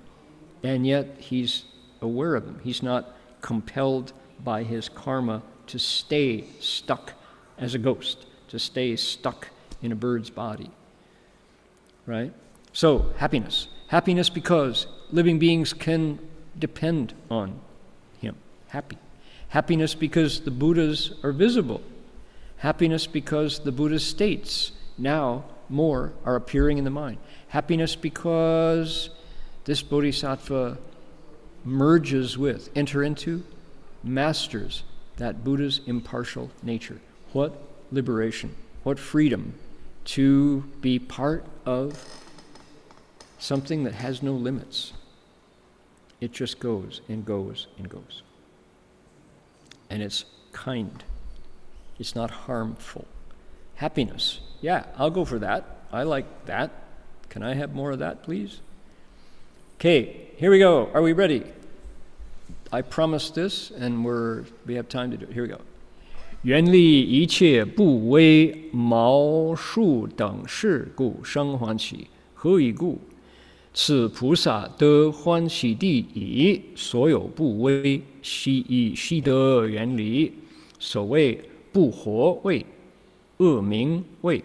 and yet he's aware of them. He's not compelled by his karma to stay stuck as a ghost, to stay stuck in a bird's body, right? So happiness. Happiness because living beings can depend on him, happy. Happiness because the Buddhas are visible. Happiness because the Buddha states now more are appearing in the mind. Happiness because this Bodhisattva merges with, enter into, masters that Buddha's impartial nature. What liberation, what freedom to be part of something that has no limits. It just goes and goes and goes. And it's kind. It's not harmful. Happiness. Yeah, I'll go for that. I like that. Can I have more of that, please? Okay, here we go. Are we ready? I promised this, and we're, we have time to do it. Here we go. 原力一切不为毛数等事故生欢喜，何以故？此菩萨得欢喜地矣。所有不为，悉以悉得原理。所谓不活为恶名为，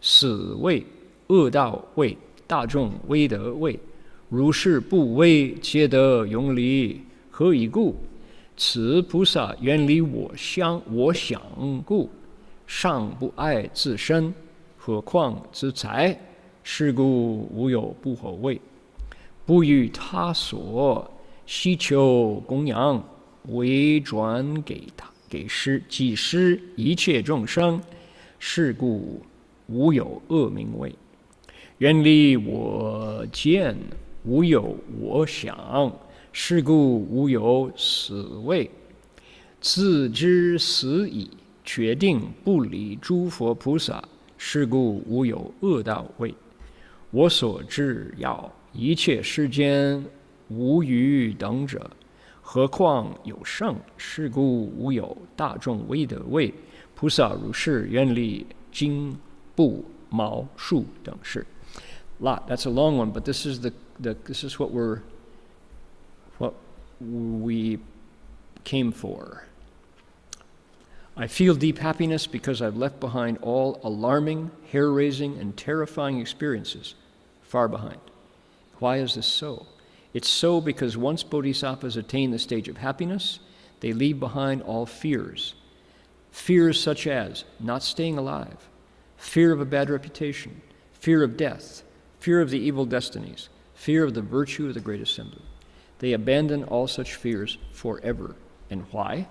死为恶道为，大众威德为。如是不为，皆得永离。何以故？ 此菩萨远离我相我想故，尚不爱自身，何况之财？是故无有不可畏，不与他所希求供养，唯转给他给施给施一切众生。是故无有恶名畏，远离我见，无有我想。 是故无有死畏，自知死已，决定不离诸佛菩萨。是故无有恶道畏，我所知要一切世间无余等者，何况有圣？是故无有大众威德畏，菩萨如是愿力经不毛数等事。Lot. That's a long one, but this is the the this is what we're. What we came for. I feel deep happiness because I've left behind all alarming, hair-raising, and terrifying experiences far behind. Why is this so? It's so because once bodhisattvas attain the stage of happiness, they leave behind all fears. Fears such as not staying alive, fear of a bad reputation, fear of death, fear of the evil destinies, fear of the virtue of the great assembly. They abandon all such fears forever. And why?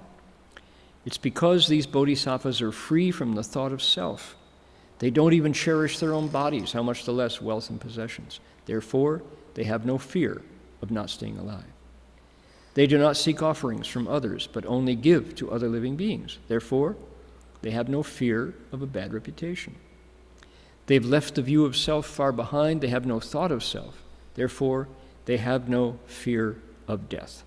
It's because these bodhisattvas are free from the thought of self. They don't even cherish their own bodies, how much the less wealth and possessions. Therefore, they have no fear of not staying alive. They do not seek offerings from others, but only give to other living beings. Therefore, they have no fear of a bad reputation. They've left the view of self far behind. They have no thought of self. Therefore, they have no fear of death.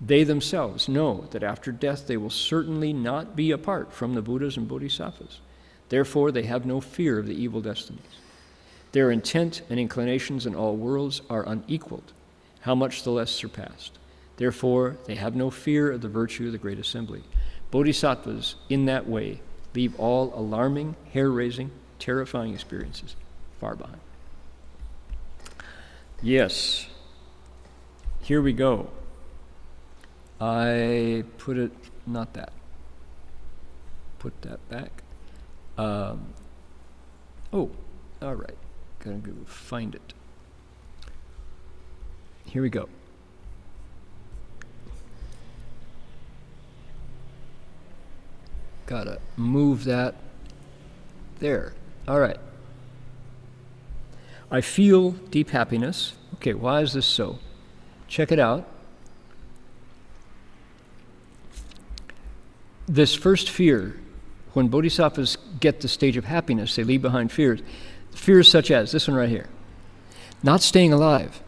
They themselves know that after death they will certainly not be apart from the Buddhas and Bodhisattvas. Therefore, they have no fear of the evil destinies. Their intent and inclinations in all worlds are unequaled, how much the less surpassed. Therefore, they have no fear of the virtue of the Great Assembly. Bodhisattvas, in that way, leave all alarming, hair-raising, terrifying experiences far behind. Yes, here we go. I put it, not that, put that back. Um, oh, all right, gotta go find it. Here we go. Gotta move that there. All right. I feel deep happiness. Okay, why is this so? Check it out. This first fear, when bodhisattvas get the stage of happiness, they leave behind fears. Fears such as this one right here. Not staying alive.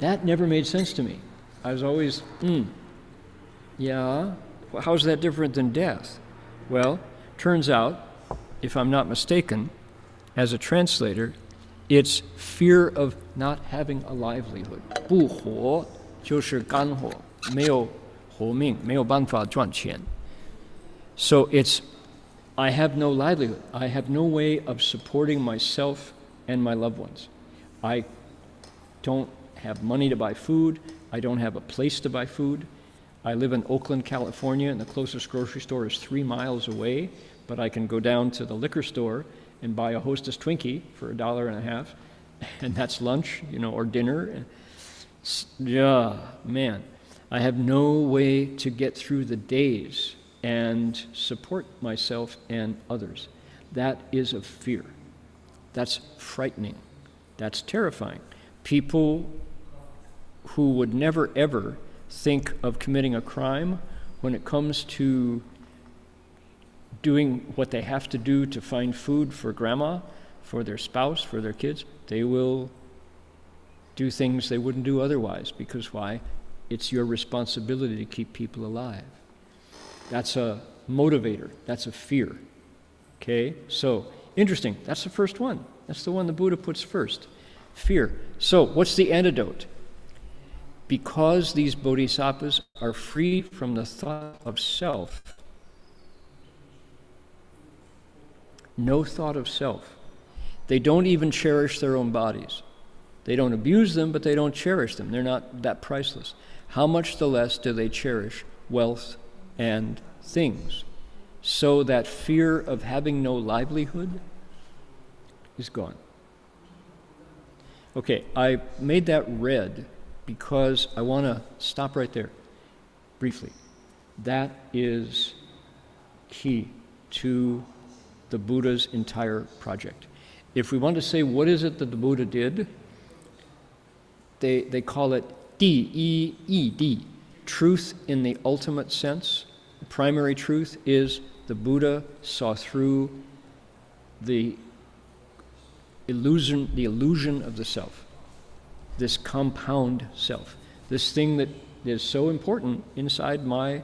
That never made sense to me. I was always, hmm, yeah, well, how's that different than death? Well, turns out, if I'm not mistaken, as a translator, it's fear of not having a livelihood. 不活就是干活, 没有活命, 没有办法赚钱. So it's, I have no livelihood. I have no way of supporting myself and my loved ones. I don't have money to buy food. I don't have a place to buy food. I live in Oakland, California, and the closest grocery store is three miles away, but I can go down to the liquor store and buy a Hostess Twinkie for a dollar and a half, and that's lunch, you know, or dinner. Yeah, man, I have no way to get through the days and support myself and others. That is a fear. That's frightening. That's terrifying. People who would never, ever think of committing a crime, when it comes to doing what they have to do to find food for grandma, for their spouse, for their kids, they will do things they wouldn't do otherwise, because why? It's your responsibility to keep people alive. That's a motivator. That's a fear. Okay? So, interesting. That's the first one. That's the one the Buddha puts first. Fear. So, what's the antidote? Because these bodhisattvas are free from the thought of self, no thought of self. They don't even cherish their own bodies. They don't abuse them, but they don't cherish them. They're not that priceless. How much the less do they cherish wealth and things? So that fear of having no livelihood is gone. Okay, I made that red because I want to stop right there briefly. That is key to the Buddha's entire project. If we want to say what is it that the Buddha did, they, they call it D E E D, truth in the ultimate sense. The primary truth is the Buddha saw through the illusion, the illusion of the self, this compound self, this thing that is so important inside my,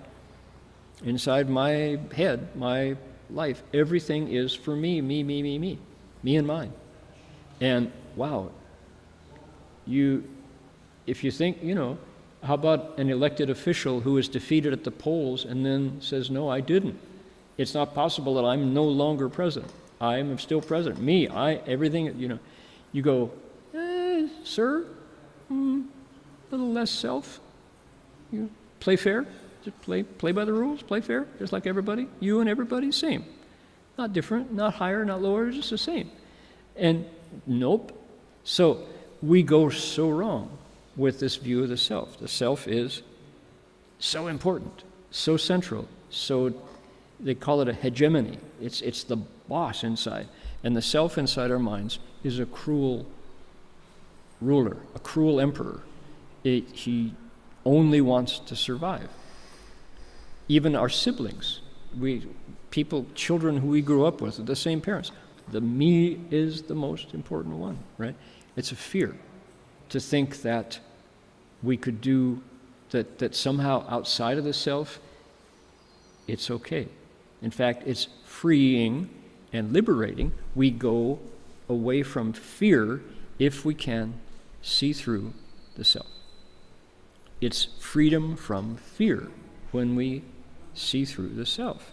inside my head, my life. Everything is for me, me, me, me, me, me and mine. And wow, you, if you think, you know, how about an elected official who is defeated at the polls and then says, no, I didn't. It's not possible that I'm no longer president. I am still president. Me, I, everything, you know. You go, eh, sir, mm, a little less self. You play fair. Just play, play by the rules, play fair, just like everybody. You and everybody, same. Not different, not higher, not lower, just the same. And nope. So we go so wrong with this view of the self. The self is so important, so central, so they call it a hegemony. It's, it's the boss inside. And the self inside our minds is a cruel ruler, a cruel emperor. It, he only wants to survive. Even our siblings, we, people, children who we grew up with, the same parents. The me is the most important one, right? It's a fear to think that we could do, that, that somehow outside of the self, it's okay. In fact, it's freeing and liberating. We go away from fear if we can see through the self. It's freedom from fear when we see through the self.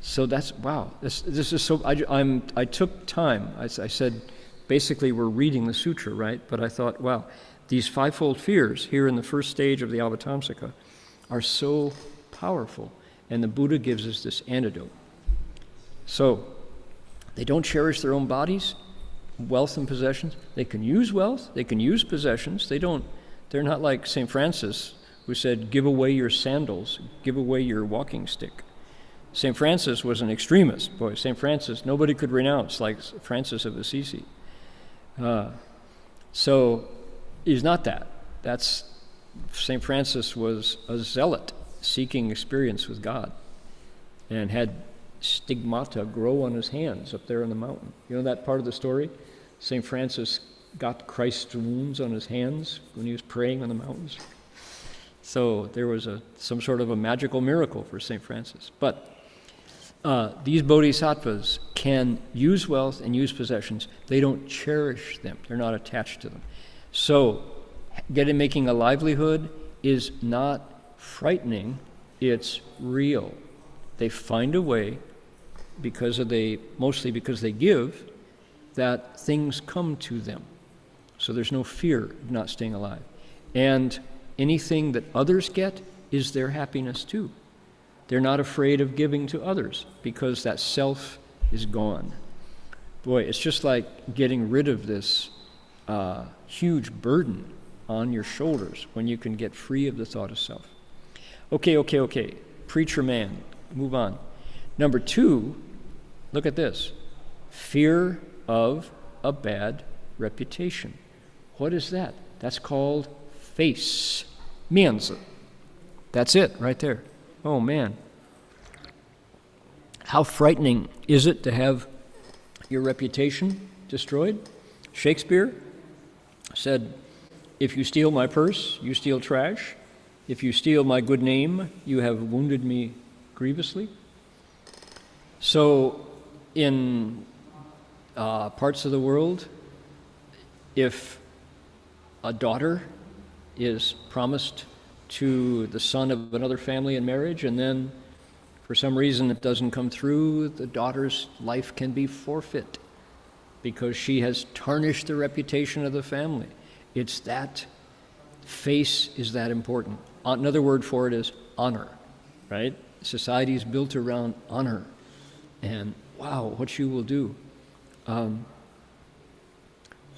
So that's, wow, this, this is so, I, I'm, I took time. I, I said, basically we're reading the sutra, right? But I thought, wow, these fivefold fears here in the first stage of the Avatamsaka are so powerful. And the Buddha gives us this antidote. So, they don't cherish their own bodies, wealth and possessions. They can use wealth, they can use possessions. They don't, they're not like Saint Francis, who said, give away your sandals, give away your walking stick. Saint Francis was an extremist. Boy, Saint Francis, nobody could renounce like Francis of Assisi. Uh, so, he's not that. That's, Saint Francis was a zealot, seeking experience with God, and had stigmata grow on his hands up there in the mountain. You know that part of the story? Saint Francis got Christ's wounds on his hands when he was praying on the mountains. So there was a, some sort of a magical miracle for Saint Francis. But uh, these bodhisattvas can use wealth and use possessions. They don't cherish them. They're not attached to them. So getting, making a livelihood is not frightening, it's real. They find a way, because of they, mostly because they give, that things come to them. So there's no fear of not staying alive. And anything that others get is their happiness too. They're not afraid of giving to others because that self is gone. Boy, it's just like getting rid of this uh, huge burden on your shoulders when you can get free of the thought of self. Okay, okay, okay, preacher man, move on. Number two, look at this, fear of a bad reputation. What is that? That's called face, mianzi. That's it, right there. Oh man, how frightening is it to have your reputation destroyed? Shakespeare said, if you steal my purse, you steal trash. If you steal my good name, you have wounded me grievously. So in uh, parts of the world, if a daughter is promised to the son of another family in marriage, and then for some reason it doesn't come through, the daughter's life can be forfeit because she has tarnished the reputation of the family. It's that face is that important. Another word for it is honor, right? Society is built around honor, and wow, what you will do. Um,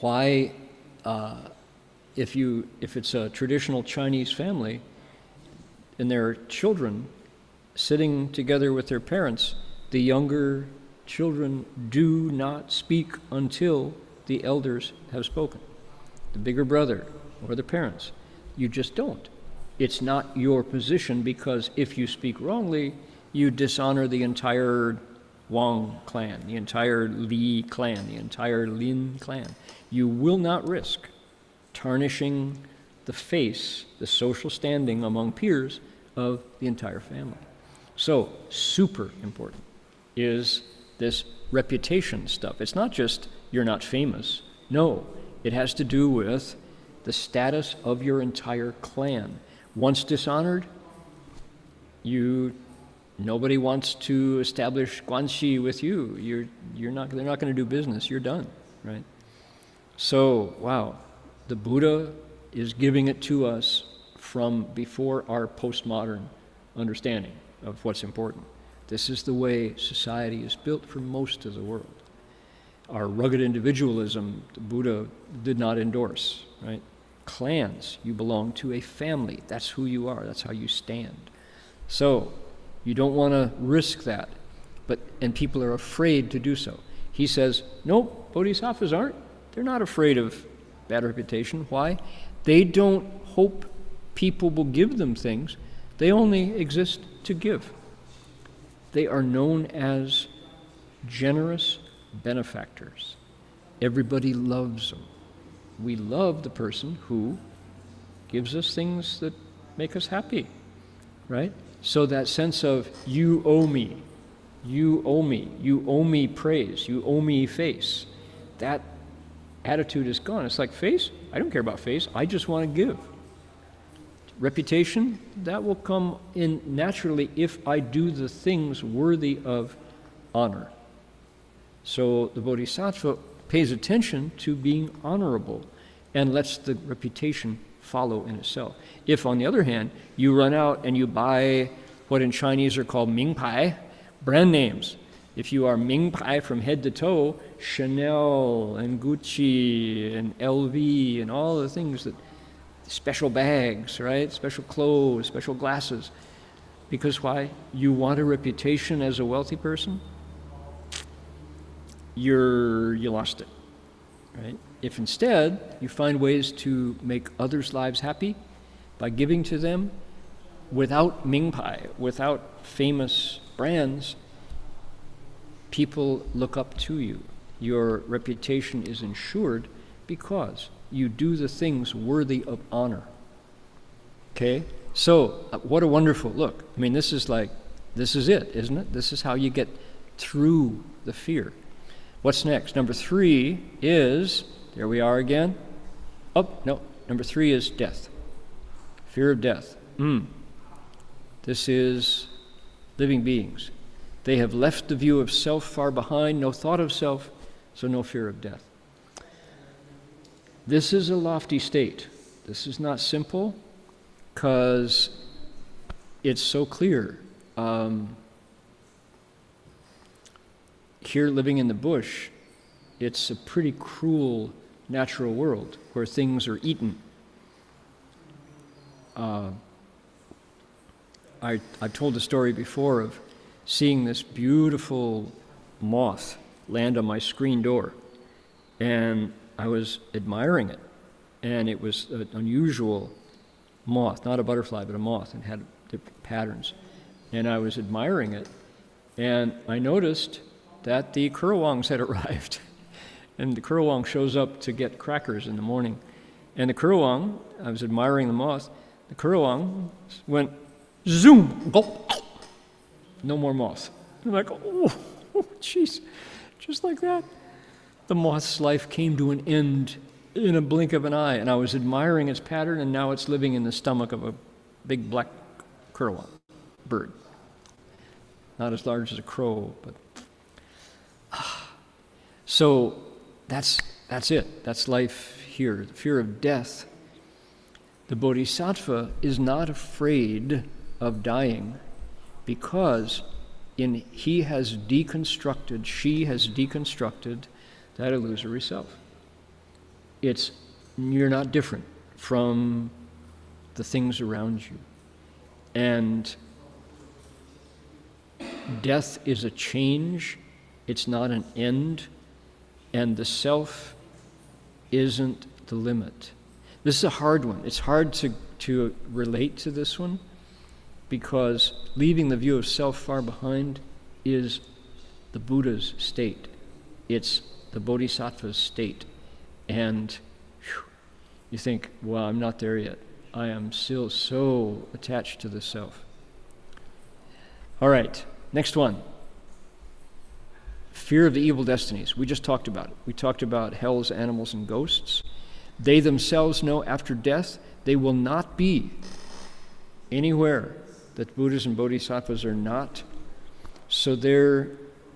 why, uh, if you, if it's a traditional Chinese family, and their children sitting together with their parents, the younger children do not speak until the elders have spoken, the bigger brother or the parents. You just don't. It's not your position, because if you speak wrongly, you dishonor the entire Wang clan, the entire Li clan, the entire Lin clan. You will not risk tarnishing the face, the social standing among peers of the entire family. So, super important is this reputation stuff. It's not just you're not famous. No, it has to do with the status of your entire clan. Once dishonored, you, nobody wants to establish guanxi with you. You're, you're not, they're not going to do business. You're done, right? So, wow, the Buddha is giving it to us from before our postmodern understanding of what's important. This is the way society is built for most of the world. Our rugged individualism, the Buddha did not endorse, right? Clans, you belong to a family. That's who you are. That's how you stand. So You don't want to risk that. But, and people are afraid to do so. He says, nope, bodhisattvas aren't. They're not afraid of bad reputation. Why? They don't hope people will give them things. They only exist to give. They are known as generous benefactors. Everybody loves them. We love the person who gives us things that make us happy, right? So that sense of you owe me, you owe me, you owe me praise, you owe me face, that attitude is gone. It's like face, I don't care about face, I just want to give. Reputation, that will come in naturally if I do the things worthy of honor. So the bodhisattva pays attention to being honorable and lets the reputation follow in itself. If, on the other hand, you run out and you buy what in Chinese are called mingpai, brand names. If you are mingpai from head to toe, Chanel and Gucci and L V and all the things that, special bags, right? Special clothes, special glasses. Because why? You want a reputation as a wealthy person? You're, you lost it, right? If instead you find ways to make others' lives happy by giving to them without mingpai, without famous brands, people look up to you. Your reputation is ensured because you do the things worthy of honor. Okay? So, what a wonderful look. I mean, this is like, this is it, isn't it? This is how you get through the fear. What's next? Number three is, there we are again. Oh, no. Number three is death. Fear of death. Mm. This is living beings. They have left the view of self far behind, no thought of self, so no fear of death. This is a lofty state. This is not simple because it's so clear. Um, here living in the bush, it's a pretty cruel natural world where things are eaten. Uh, I, I've told the story before of seeing this beautiful moth land on my screen door, and I was admiring it, and it was an unusual moth, not a butterfly, but a moth, and had different patterns, and I was admiring it, and I noticed that the currawongs had arrived. And the currawong shows up to get crackers in the morning. And the currawong, I was admiring the moth, the currawong went zoom, gulp, no more moth. And I'm like, oh, jeez, oh, just like that. The moth's life came to an end in a blink of an eye, and I was admiring its pattern, and now it's living in the stomach of a big black currawong bird. Not as large as a crow, but... So that's, that's it. That's life here. The fear of death. The bodhisattva is not afraid of dying because in, he has deconstructed, she has deconstructed that illusory self. It's, you're not different from the things around you. And death is a change. It's not an end, and the self isn't the limit. This is a hard one. It's hard to, to relate to this one because leaving the view of self far behind is the Buddha's state. It's the bodhisattva's state. And whew, you think, well, I'm not there yet. I am still so attached to the self. All right, next one. Fear of the evil destinies. We just talked about it. We talked about hells, animals, and ghosts. They themselves know after death they will not be anywhere that Buddhas and bodhisattvas are not. So they're,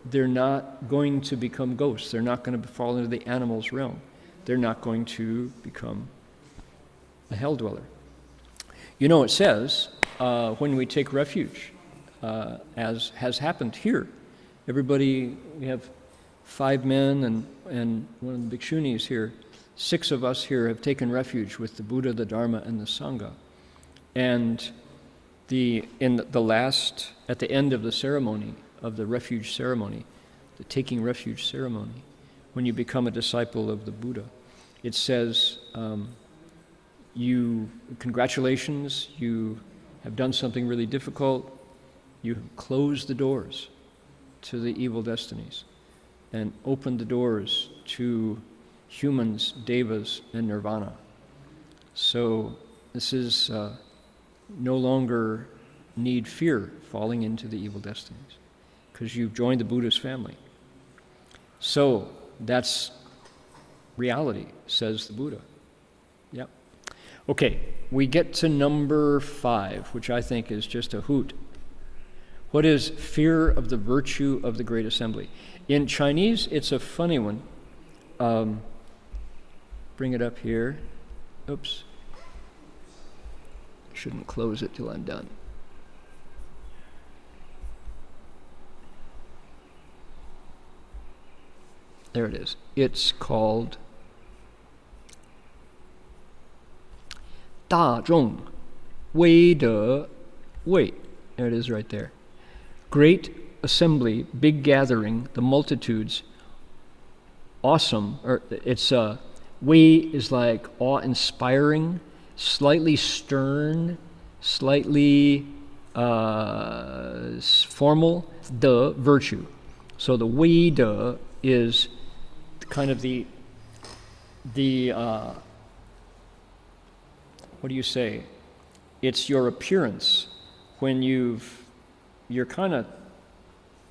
they're not going to become ghosts. They're not going to fall into the animals realm. They're not going to become a hell dweller. You know, it says uh, when we take refuge, uh, as has happened here. Everybody, we have five men and, and one of the bhikshunis here, six of us here have taken refuge with the Buddha, the Dharma, and the Sangha. And the in the last at the end of the ceremony of the refuge ceremony, the taking refuge ceremony, when you become a disciple of the Buddha, it says, um, you congratulations, you have done something really difficult. You have closed the doors to the evil destinies and opened the doors to humans, devas, and nirvana. So this is uh, no longer need fear falling into the evil destinies because you've joined the Buddha's family. So that's reality, says the Buddha. Yep. Okay, we get to number five, which I think is just a hoot. What is fear of the virtue of the Great Assembly? In Chinese, it's a funny one. Um, bring it up here. Oops. Shouldn't close it till I'm done. There it is. It's called Da Zhong Wei De Wei. There it is right there. Great assembly, big gathering, the multitudes, awesome. Or it's uh, wei is like awe-inspiring, slightly stern, slightly uh, formal. The virtue. So the wei de is kind of the the uh, what do you say? It's your appearance when you've you're kind of a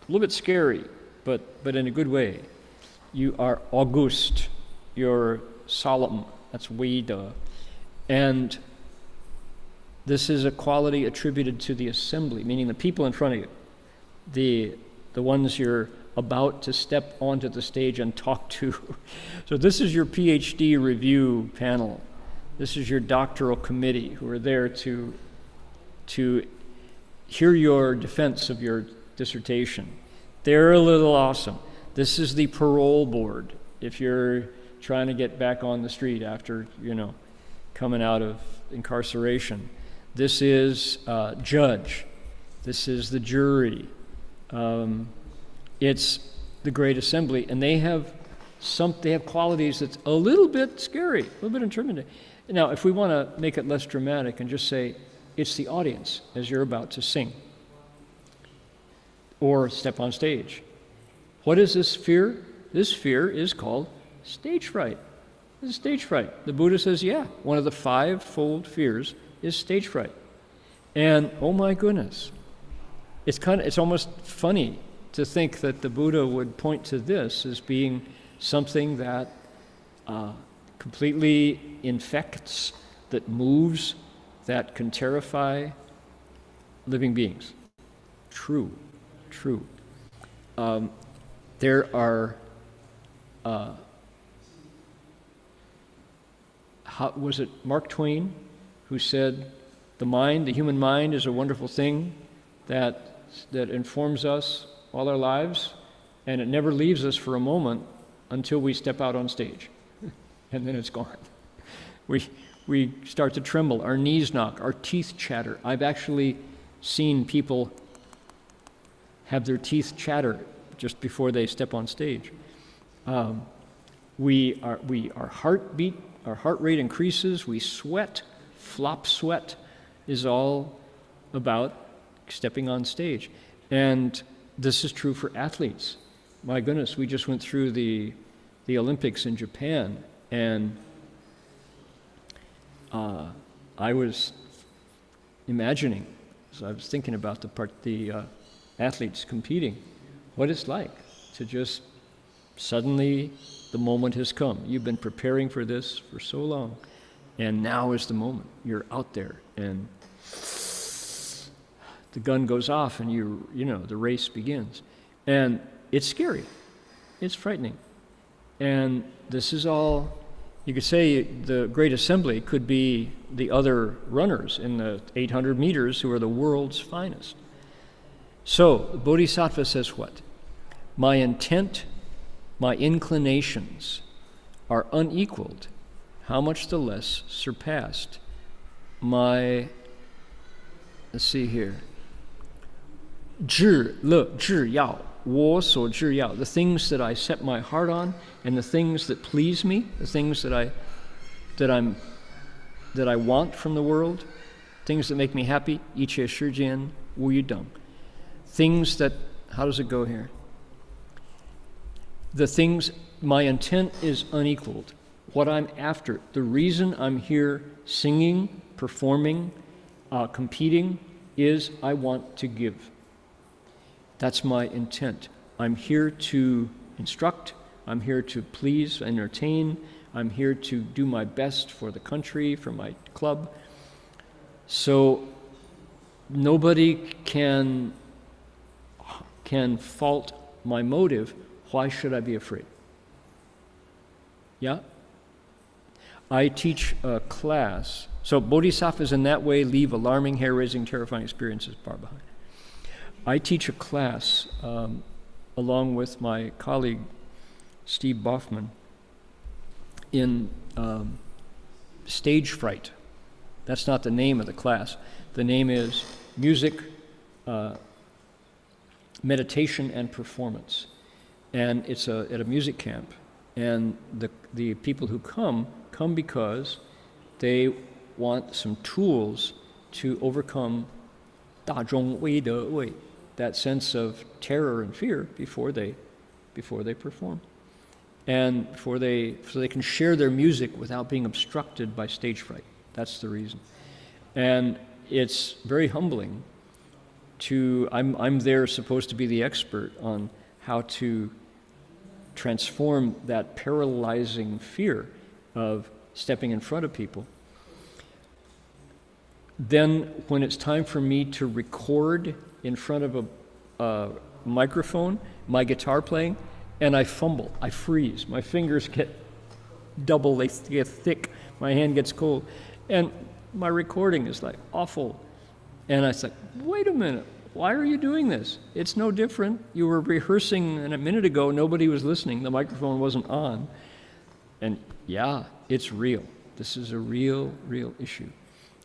little bit scary, but, but in a good way. You are august, you're solemn, that's Veda. And this is a quality attributed to the assembly, meaning the people in front of you, the, the ones you're about to step onto the stage and talk to. So this is your PhD review panel. This is your doctoral committee who are there to, to hear your defense of your dissertation. They're a little awesome. This is the parole board if you're trying to get back on the street after, you know, coming out of incarceration. This is uh, judge. This is the jury. Um, it's the Great Assembly, and they have some, they have qualities that's a little bit scary, a little bit intimidating. Now, if we want to make it less dramatic and just say, it's the audience as you're about to sing or step on stage. What is this fear? This fear is called stage fright. This is stage fright. The Buddha says, yeah, one of the five-fold fears is stage fright. And oh my goodness, it's kind of, it's almost funny to think that the Buddha would point to this as being something that uh, completely infects, that moves, that can terrify living beings. True, true. Um, there are, uh, how, was it Mark Twain who said, the mind, the human mind is a wonderful thing that, that informs us all our lives, and it never leaves us for a moment until we step out on stage, and then it's gone. We, We start to tremble, our knees knock, our teeth chatter. I've actually seen people have their teeth chatter just before they step on stage. Um, we are, we, our heartbeat, our heart rate increases, we sweat, flop sweat is all about stepping on stage. And this is true for athletes. My goodness, we just went through the, the Olympics in Japan, and Uh, I was imagining, so I was thinking about the part, the uh, athletes competing, what it's like to just suddenly the moment has come. You've been preparing for this for so long, and now is the moment. You're out there, and the gun goes off, and you you know the race begins, and it's scary, it's frightening, and this is all. You could say the Great Assembly could be the other runners in the eight hundred meters who are the world's finest. So the Bodhisattva says what? My intent, my inclinations are unequaled, how much the less surpassed my Let's see here. Zhi le zhi yao, wo so zhi yao. The things that I set my heart on, and the things that please me, the things that I that I'm that I want from the world, things that make me happy. Iche shi jian wu yu dong. Things that, how does it go here? The things, my intent is unequaled. What I'm after, the reason I'm here singing, performing, uh, competing, is I want to give. That's my intent. I'm here to instruct, I'm here to please, entertain, I'm here to do my best for the country, for my club. So nobody can, can fault my motive. Why should I be afraid? Yeah? I teach a class. So bodhisattvas in that way leave alarming, hair-raising, terrifying experiences far behind. I teach a class um, along with my colleague Steve Boffman in um, Stage Fright. That's not the name of the class. The name is Music, uh, Meditation, and Performance. And it's a, at a music camp, and the, the people who come, come because they want some tools to overcome da zhong wei de wei, that sense of terror and fear before they, before they perform. And before they, so they can share their music without being obstructed by stage fright. That's the reason. And it's very humbling to, I'm, I'm there supposed to be the expert on how to transform that paralyzing fear of stepping in front of people. Then when it's time for me to record in front of a uh, microphone, my guitar playing, and I fumble, I freeze, my fingers get double, they get thick, my hand gets cold, and my recording is like awful. And I was like, wait a minute, why are you doing this? It's no different. You were rehearsing, and a minute ago, nobody was listening. The microphone wasn't on. And yeah, it's real. This is a real, real issue.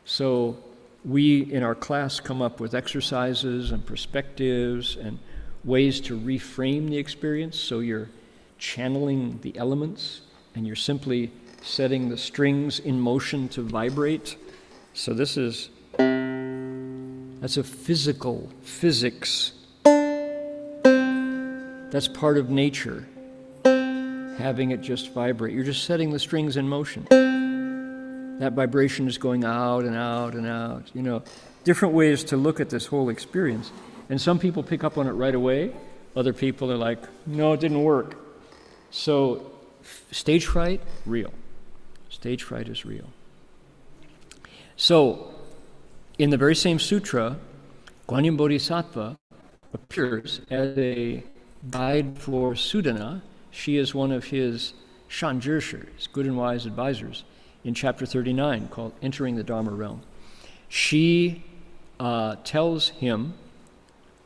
So we, in our class, come up with exercises and perspectives and ways to reframe the experience. So you're channeling the elements, and you're simply setting the strings in motion to vibrate. So this is... That's a physical physics. That's part of nature, having it just vibrate. You're just setting the strings in motion. That vibration is going out and out and out. You know, different ways to look at this whole experience. And some people pick up on it right away. Other people are like, no, it didn't work. So stage fright, real. Stage fright is real. So, in the very same sutra, Guanyin Bodhisattva appears as a guide for Sudhana. She is one of his shanjirshi, his good and wise advisors, in chapter thirty-nine, called Entering the Dharma Realm. She uh, tells him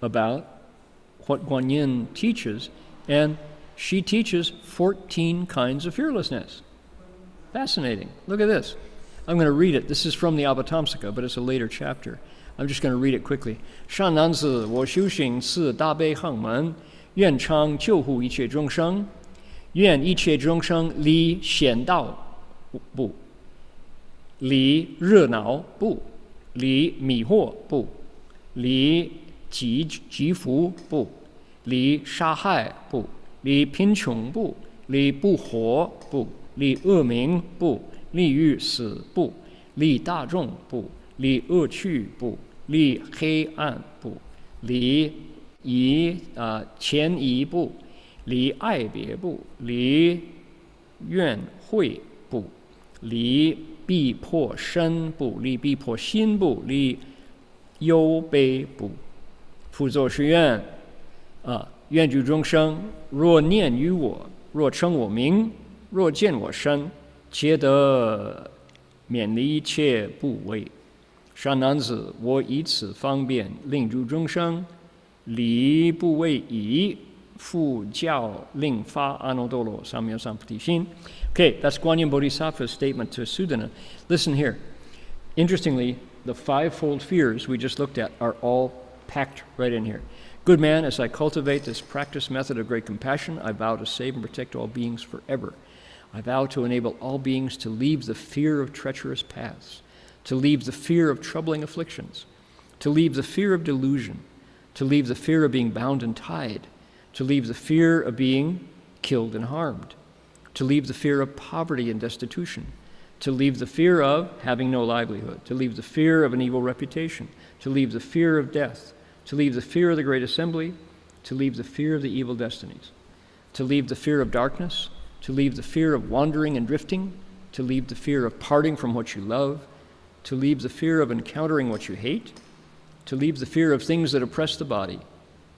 about what Guanyin teaches, and she teaches fourteen kinds of fearlessness. Fascinating. Look at this. I'm going to read it. This is from the Avatamsaka, but it's a later chapter. I'm just going to read it quickly. Shan nanzi wo xiu xing si da bei hang men, yuan chang jiu hu yi qie zhong sheng, yuan yi qie zhong sheng li xian dao bu, li re nao bu, li mi ho bu, li ji ji fu bu, li sha hai bu, li pin chong bu, li bu ho bu, li e ming bu, li yu si bu, li da zhong bu, li e qu bu, li hei an bu, li yi qian yi bu, li ai bie bu, li yuan hui bu, li bi po shen bu, li bi po xin bu, li you bei bu. Fu zuo shi yuan, yuan ju zhong sheng, ruo nian yu wo, ruo cheng wo ming, ruo jian wo shen, qie de mian li qie bu wei, shan nan zi wo yi ci fang bian ling zhu zhong sheng, li bu wei yi fu jiao ling fa anodolo samyo sampati xin. Okay, that's Guanyin Bodhisattva's statement to Sudhana. Listen here. Interestingly, the fivefold fears we just looked at are all packed right in here. Good man, as I cultivate this practice method of great compassion, I vow to save and protect all beings forever. I vow to enable all beings to leave the fear of treacherous paths, to leave the fear of troubling afflictions, to leave the fear of delusion, to leave the fear of being bound and tied, to leave the fear of being killed and harmed, to leave the fear of poverty and destitution, to leave the fear of having no livelihood, to leave the fear of an evil reputation, to leave the fear of death, to leave the fear of the great assembly, to leave the fear of the evil destinies, to leave the fear of darkness, to leave the fear of wandering and drifting, to leave the fear of parting from what you love, to leave the fear of encountering what you hate, to leave the fear of things that oppress the body,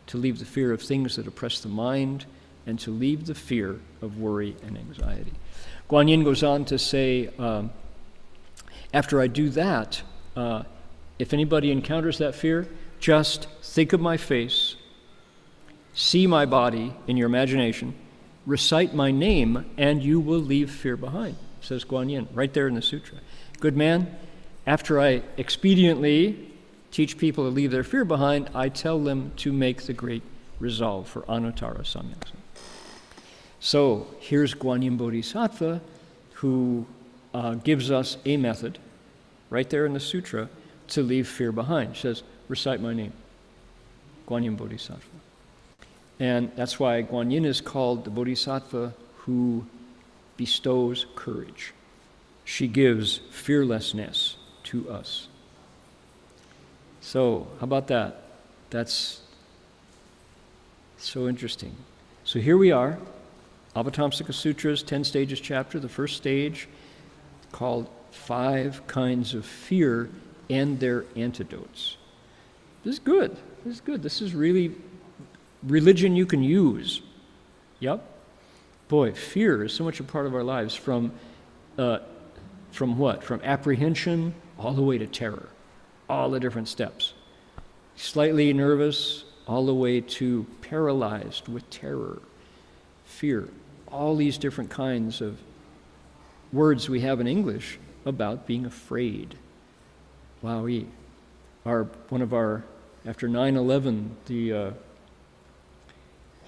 to leave the fear of things that oppress the mind, and to leave the fear of worry and anxiety. Guanyin goes on to say, um, after I do that, uh, if anybody encounters that fear, just think of my face, see my body in your imagination, recite my name, and you will leave fear behind, says Guanyin, right there in the sutra. Good man, after I expediently teach people to leave their fear behind, I tell them to make the great resolve for Anuttara Samyaksa. So here's Guanyin Bodhisattva, who uh, gives us a method, right there in the sutra, to leave fear behind. He says, recite my name, Guanyin Bodhisattva. And that's why Guanyin is called the Bodhisattva who bestows courage. She gives fearlessness to us. So how about that? That's so interesting. So here we are, Avatamsaka Sutra's ten stages chapter, the first stage, called Five Kinds of Fear and Their Antidotes. This is good. This is good. This is really religion you can use. Yep. Boy, fear is so much a part of our lives, from, uh, from what? From apprehension all the way to terror, all the different steps. Slightly nervous all the way to paralyzed with terror, fear. All these different kinds of words we have in English about being afraid. Wowee. Our, one of our After nine eleven, the uh,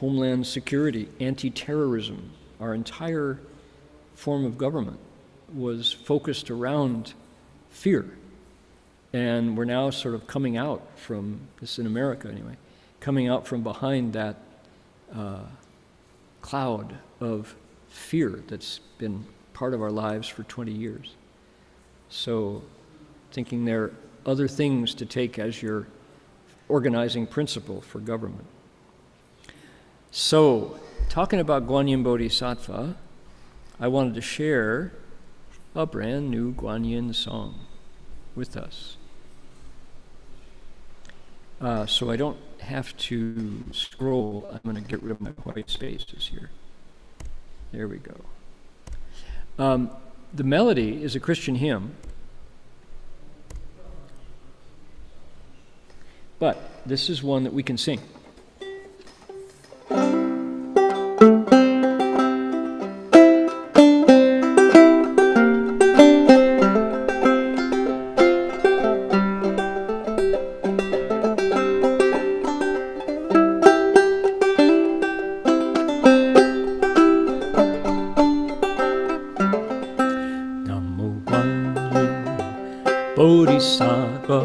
Homeland Security, anti-terrorism, our entire form of government was focused around fear. And we're now sort of coming out from, this is in America anyway, coming out from behind that uh, cloud of fear that's been part of our lives for twenty years. So thinking there are other things to take as your organizing principle for government. So, talking about Guanyin Bodhisattva, I wanted to share a brand new Guanyin song with us. Uh, so I don't have to scroll. I'm going to get rid of my white spaces here. There we go. Um, the melody is a Christian hymn, but this is one that we can sing. Namo Guanyin Bodhisattva,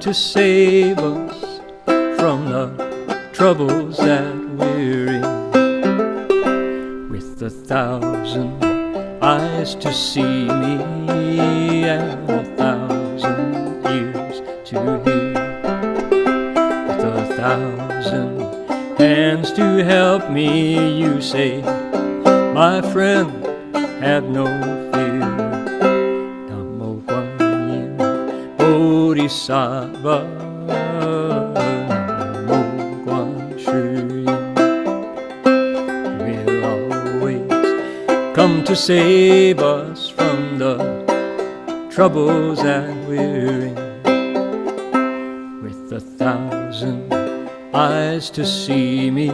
to save us from the troubles that we're in. With a thousand eyes to see me and a thousand ears to hear, with a thousand hands to help me, you say, my friend, have no fear. Bodhisattva, Namo Guanyin, will always come to save us from the troubles that we're in. With a thousand eyes to see me,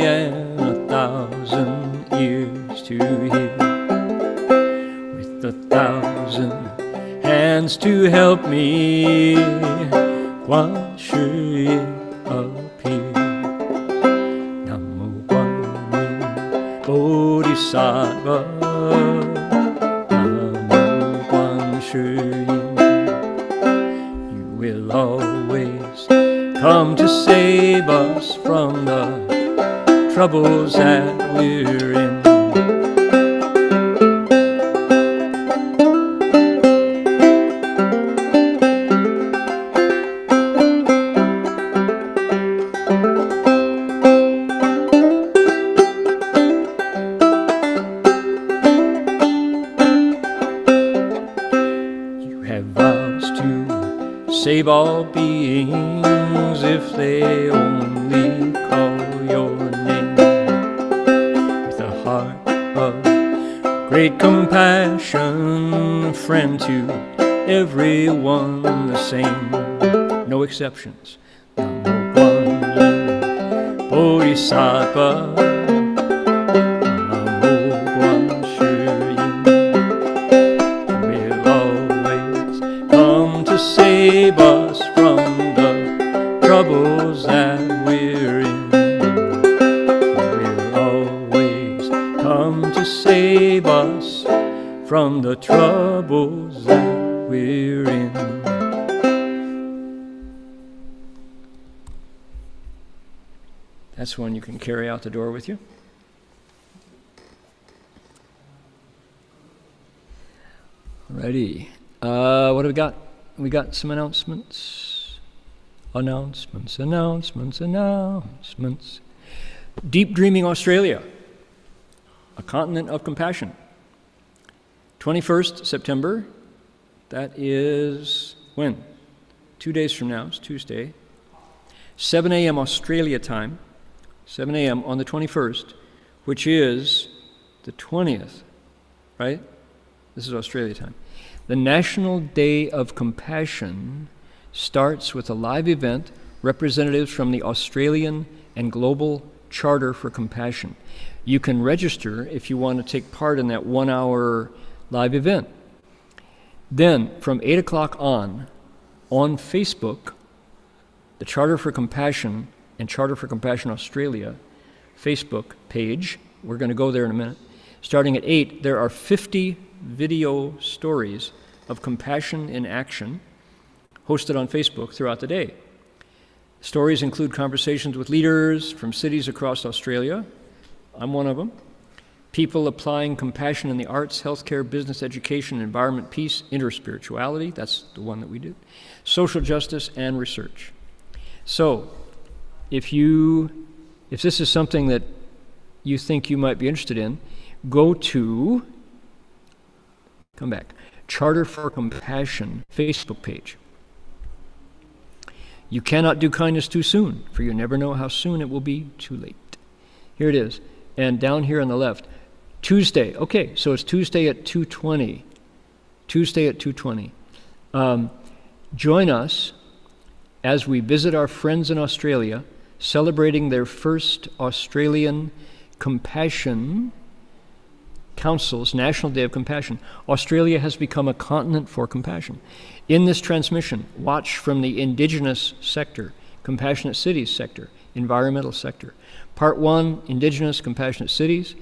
and a thousand ears to hear, with a thousand hands to help me, Guan Shi appear. Namo Guanyin Bodhisattva, Namo Guan Shi. You will always come to save us from the troubles that we're in. You have vows to save all beings, if they only call your name, with a heart of great compassion, friend to everyone the same, no exceptions. Namo Guanyin Bodhisattva, Namo Guan Shi. We'll always come to save us from troubles that we're in. We'll always come to save us from the troubles that we're in. That's one you can carry out the door with you. Alrighty. Uh, what have we got? We got some announcements. Announcements, announcements, announcements. Deep Dreaming Australia, a continent of compassion. twenty-first September, that is when? Two days from now, it's Tuesday. seven A M Australia time, seven A M on the twenty-first, which is the twentieth, right? This is Australia time. The National Day of Compassion starts with a live event, representatives from the Australian and Global Charter for Compassion. You can register if you want to take part in that one-hour live event. Then, from eight o'clock on, on Facebook, the Charter for Compassion and Charter for Compassion Australia Facebook page, we're going to go there in a minute, starting at eight, there are fifty video stories of compassion in action hosted on Facebook throughout the day. Stories include conversations with leaders from cities across Australia. I'm one of them. People applying compassion in the arts, healthcare, business, education, environment, peace, interspirituality. That's the one that we did. Social justice and research. So, if you, if this is something that you think you might be interested in, go to, come back, Charter for Compassion Facebook page. You cannot do kindness too soon, for you never know how soon it will be too late. Here it is, and down here on the left, Tuesday. Okay, so it's Tuesday at two twenty. Tuesday at two twenty. Um, join us as we visit our friends in Australia, celebrating their first Australian Compassion Council's National Day of Compassion. Australia has become a continent for compassion. In this transmission, watch from the Indigenous sector, Compassionate Cities sector, Environmental sector. Part one, Indigenous Compassionate Cities.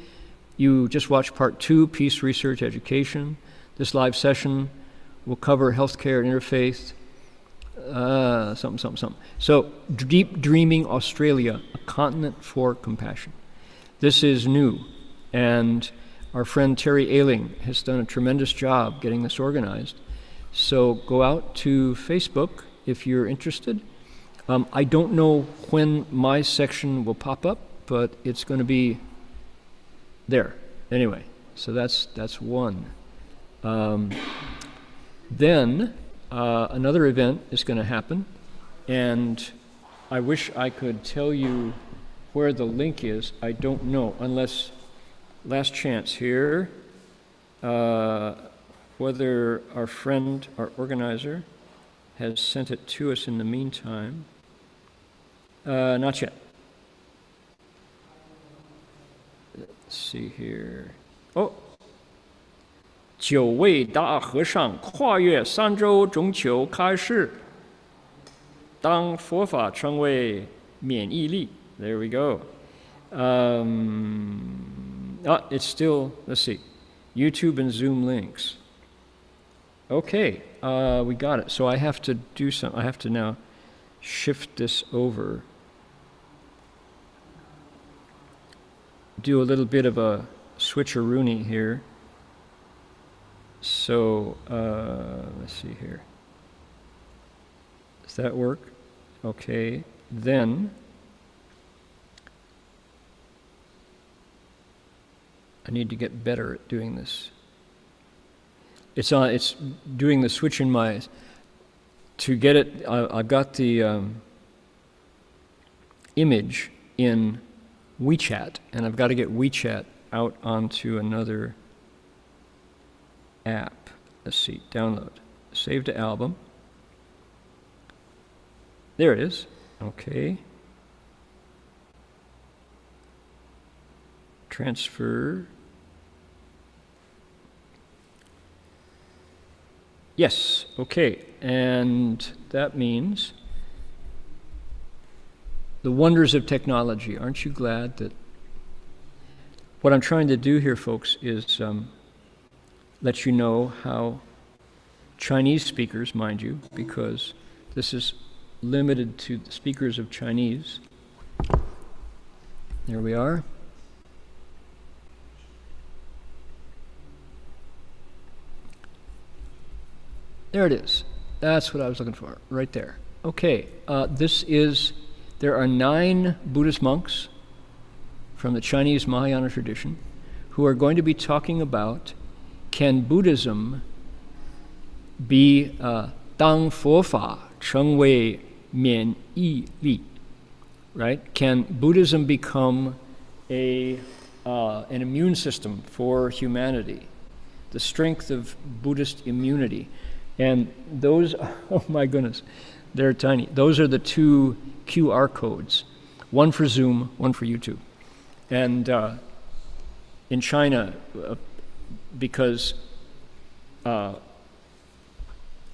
You just watch part two, Peace, Research, Education. This live session will cover healthcare and interfaith, uh, something, something, something. So, Deep Dreaming Australia, a continent for compassion. This is new, and our friend Terry Ailing has done a tremendous job getting this organized. So go out to Facebook if you're interested. Um, I don't know when my section will pop up, but it's going to be there. Anyway, so that's, that's one. Um, then uh, another event is going to happen, and I wish I could tell you where the link is. I don't know, unless... Last chance here, uh, whether our friend, our organizer, has sent it to us in the meantime. Uh, not yet. Let's see here. Oh. 九位大和尚跨越三洲中求开示，当佛法成为免疫力。There we go. Um, ah, it's still. Let's see. YouTube and Zoom links. Okay, uh, we got it. So I have to do some. I have to now shift this over. Do a little bit of a switcheroony here. So, uh, let's see here. Does that work? Okay, then I need to get better at doing this. It's on. It's doing the switch in my. To get it, I, I've got the um, image in WeChat, and I've got to get WeChat out onto another app. Let's see, download, save to album. There it is. Okay. Transfer. Yes, okay, and that means the wonders of technology. Aren't you glad that what I'm trying to do here, folks, is um, let you know how Chinese speakers, mind you, because this is limited to the speakers of Chinese. There we are. There it is. That's what I was looking for, right there. Okay, uh, this is, there are nine Buddhist monks from the Chinese Mahayana tradition who are going to be talking about, can Buddhism be uh, Dang Fo Fa Cheng Wei Mian Yi Li? Right? Can Buddhism become a, uh, an immune system for humanity? The strength of Buddhist immunity. And those, oh my goodness, they're tiny. Those are the two Q R codes, one for Zoom, one for YouTube. And uh, in China, uh, because, uh,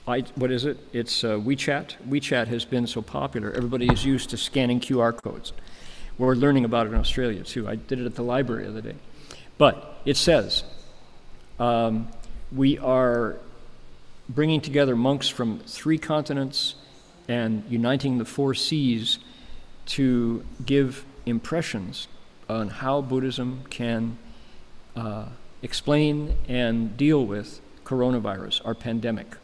I, what is it? It's uh, WeChat. WeChat has been so popular. Everybody is used to scanning Q R codes. We're learning about it in Australia, too. I did it at the library the other day. But it says, um, we are bringing together monks from three continents and uniting the four C's to give impressions on how Buddhism can uh, explain and deal with coronavirus, our pandemic.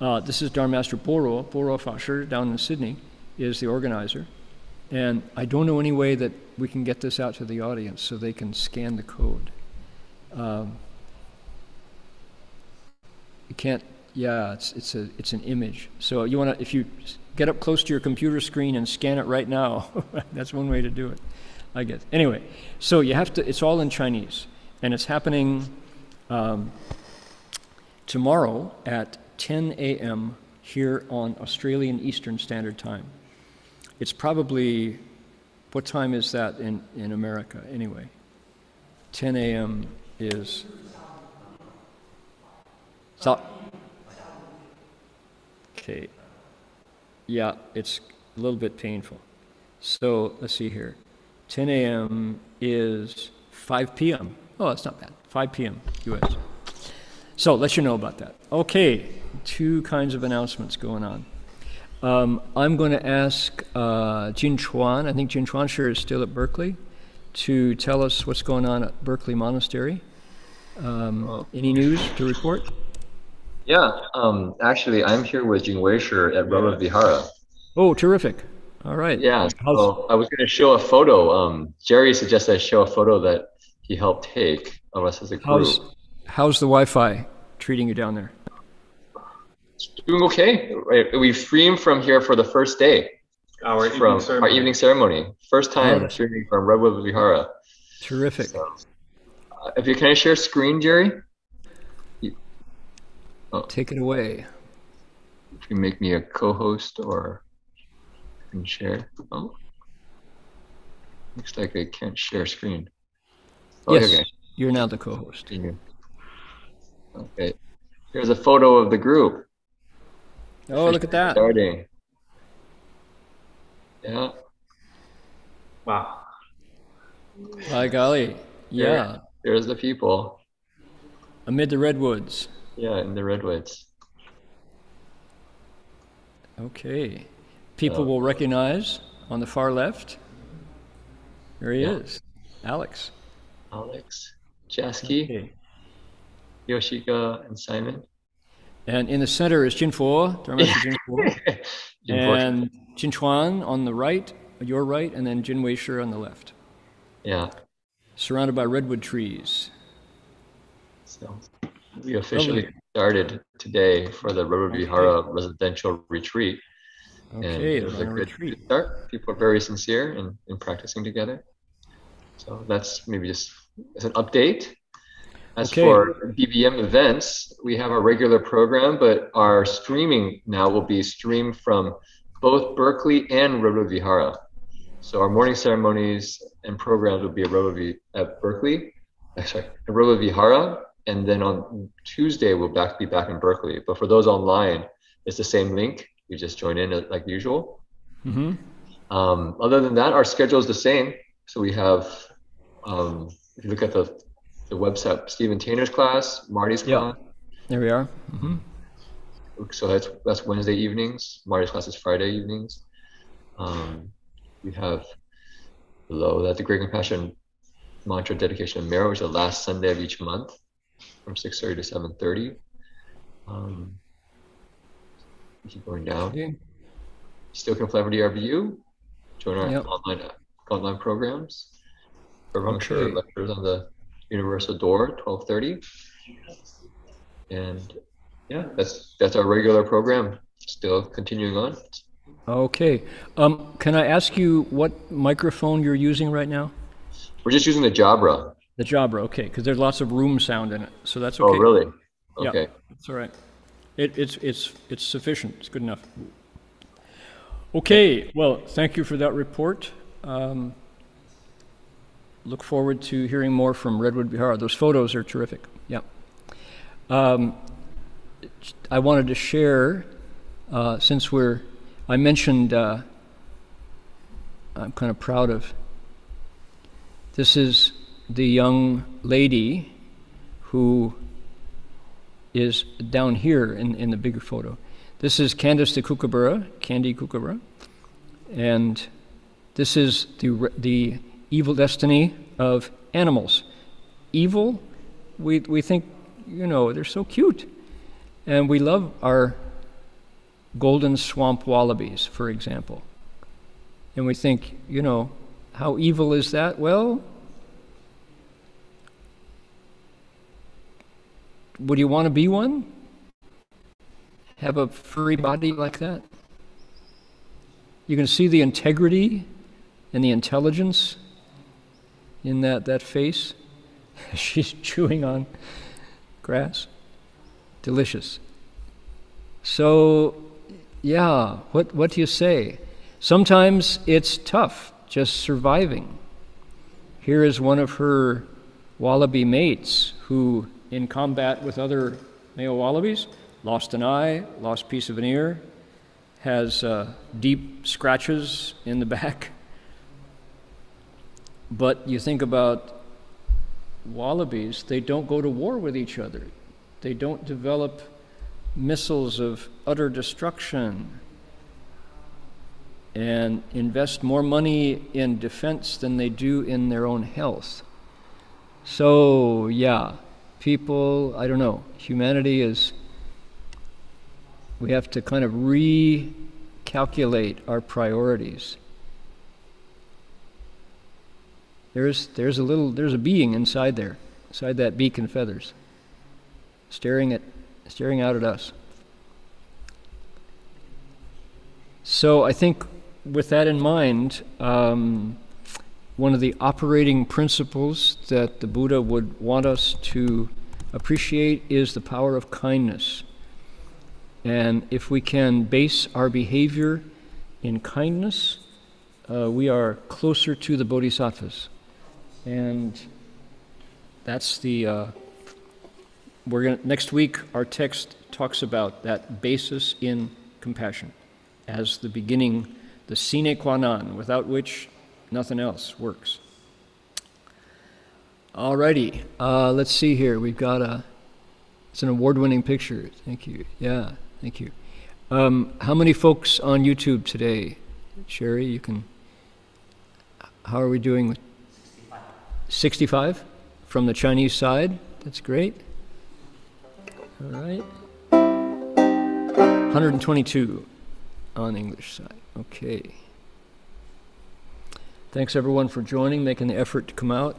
Uh, this is Dharma Master Boro. Boro Fasher down in Sydney is the organizer. And I don't know any way that we can get this out to the audience so they can scan the code. Um, You can't, yeah, it's, it's, a, it's an image. So you want to, if you get up close to your computer screen and scan it right now, that's one way to do it, I guess. Anyway, so you have to, it's all in Chinese. And it's happening um, tomorrow at ten A M here on Australian Eastern Standard Time. It's probably, what time is that in, in America anyway? ten A M is... Okay, yeah, it's a little bit painful. So let's see here. ten A M is five P M Oh, that's not bad. five P M U S. So let you know about that. Okay, two kinds of announcements going on. Um, I'm going to ask uh, Jin Chuan, I think Jin Chuan sure is still at Berkeley, to tell us what's going on at Berkeley Monastery. Um, oh. Any news to report? Yeah, um, actually, I'm here with Jing Weisher at Road of Vihara. Oh, terrific. All right. Yeah, so I was going to show a photo. Um, Jerry suggested I show a photo that he helped take of us as a group. How's, how's the Wi-Fi treating you down there? It's doing okay. We streamed from here for the first day. Our from evening ceremony. Our evening ceremony. First time right. streaming from Redwood Vihara. Terrific. So, if you, can I share screen, Jerry? Oh. Take it away. If you make me a co-host or and share. Oh, looks like I can't share screen. Oh, yes, okay. You're now the co-host. Okay, here's a photo of the group. Oh, look at that. Starting. Yeah. Wow. By golly. Yeah. There, there's the people. Amid the redwoods. Yeah, in the redwoods. Okay. People uh, will recognize on the far left. There he yeah. is. Alex. Alex. Jasky. Okay. Yoshika and Simon. And in the center is Jinfo, Jinfo. And Jinchuan on the right, your right, and then Jin Weisher on the left. Yeah. Surrounded by redwood trees. So we officially Lovely. started today for the Road of Vihara okay. residential retreat. Okay, and it was a good retreat. start. People are very sincere in, in practicing together. So that's maybe just as an update. As okay. for B B M events, we have our regular program, but our streaming now will be streamed from both Berkeley and Redwood Vihara. So our morning ceremonies and programs will be at, Redwood, at Berkeley, sorry, at Redwood Vihara, and then on Tuesday we'll back, be back in Berkeley. But for those online, it's the same link. You just join in like usual. Mm-hmm. Um, other than that, our schedule is the same. So we have, um, if you look at the The website, Stephen Tanner's class, Marty's yep. class. There we are. Mm-hmm. So that's that's Wednesday evenings. Marty's class is Friday evenings. Um, we have below that the Great Compassion Mantra Dedication of Merit, which is the last Sunday of each month, from six thirty to seven thirty. Um, keep going down. You still can apply for D R B U. Join our yep. online online programs. For okay. lectures on the Universal Door, twelve thirty, and yeah, that's that's our regular program, still continuing on. Okay, um, can I ask you what microphone you're using right now? We're just using the Jabra. The Jabra, okay, because there's lots of room sound in it, so that's okay. Oh, really? Okay, yeah, it's all right. It, it's it's it's sufficient. It's good enough. Okay, well, thank you for that report. Um, Look forward to hearing more from Redwood Vihara. Those photos are terrific. Yeah. Um, I wanted to share, uh, since we're, I mentioned, uh, I'm kind of proud of, this is the young lady who is down here in, in the bigger photo. This is Candice de Kookaburra, Candy Kookaburra. And this is the, the evil destiny of animals. Evil, we, we think, you know, they're so cute. And we love our golden swamp wallabies, for example. And we think, you know, how evil is that? Well, would you want to be one? Have a furry body like that? You can see the integrity and the intelligence in that, that face. She's chewing on grass. Delicious. So, yeah, what, what do you say? Sometimes it's tough just surviving. Here is one of her wallaby mates who, in combat with other male wallabies, lost an eye, lost a piece of an ear, has uh, deep scratches in the back. But you think about wallabies, they don't go to war with each other. They don't develop missiles of utter destruction and invest more money in defense than they do in their own health. So, yeah, people, I don't know, humanity is, we have to kind of recalculate our priorities. There's, there's a little, there's a being inside there, inside that beak and feathers, staring at, staring out at us. So I think with that in mind, um, one of the operating principles that the Buddha would want us to appreciate is the power of kindness. And if we can base our behavior in kindness, uh, we are closer to the Bodhisattvas. And that's the, uh, we're gonna, next week our text talks about that basis in compassion as the beginning, the sine qua non, without which nothing else works. Alrighty, uh, let's see here. We've got a, it's an award-winning picture. Thank you. Yeah, thank you. Um, how many folks on YouTube today? Sherry, you can, how are we doing with sixty-five from the Chinese side? That's great. All right. one hundred twenty-two on English side. Okay. Thanks everyone for joining, making the effort to come out.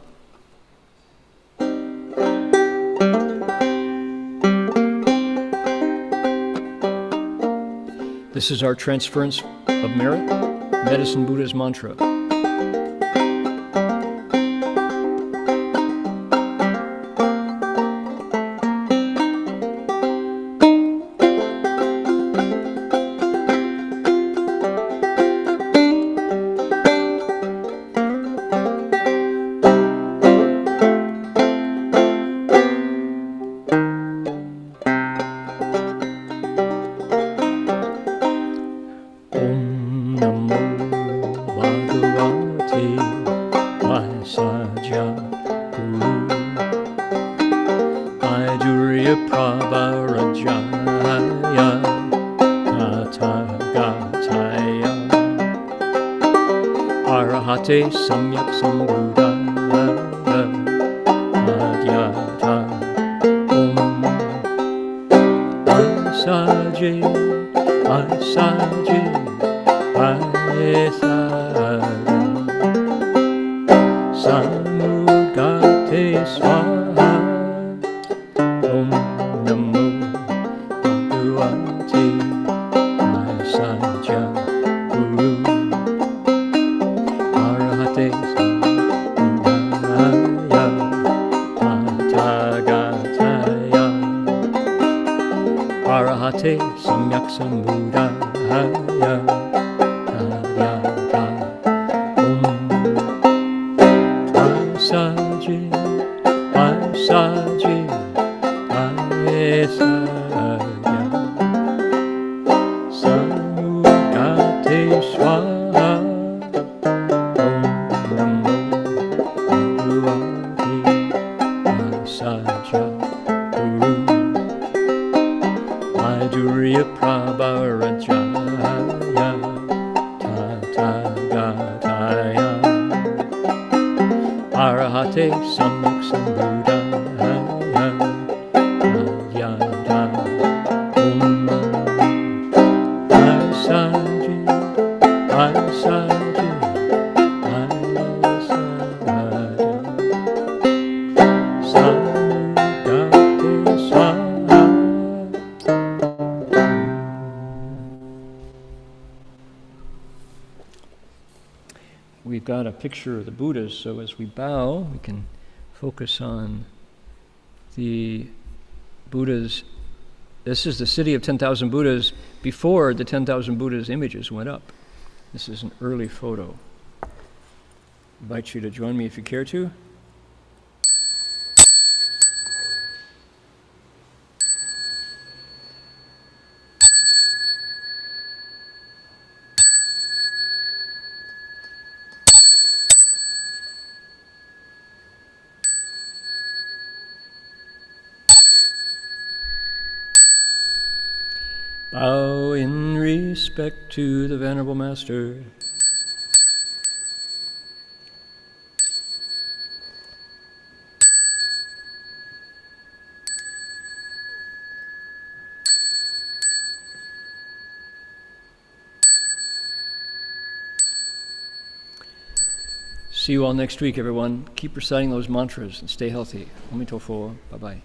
This is our transference of merit, Medicine Buddha's Mantra. Picture of the Buddhas, so as we bow, we can focus on the Buddhas. This is the City of ten thousand Buddhas before the ten thousand Buddhas images went up. This is an early photo. I invite you to join me if you care to. Bow in respect to the Venerable Master. See you all next week, everyone. Keep reciting those mantras and stay healthy. Om Tofo. Bye-bye.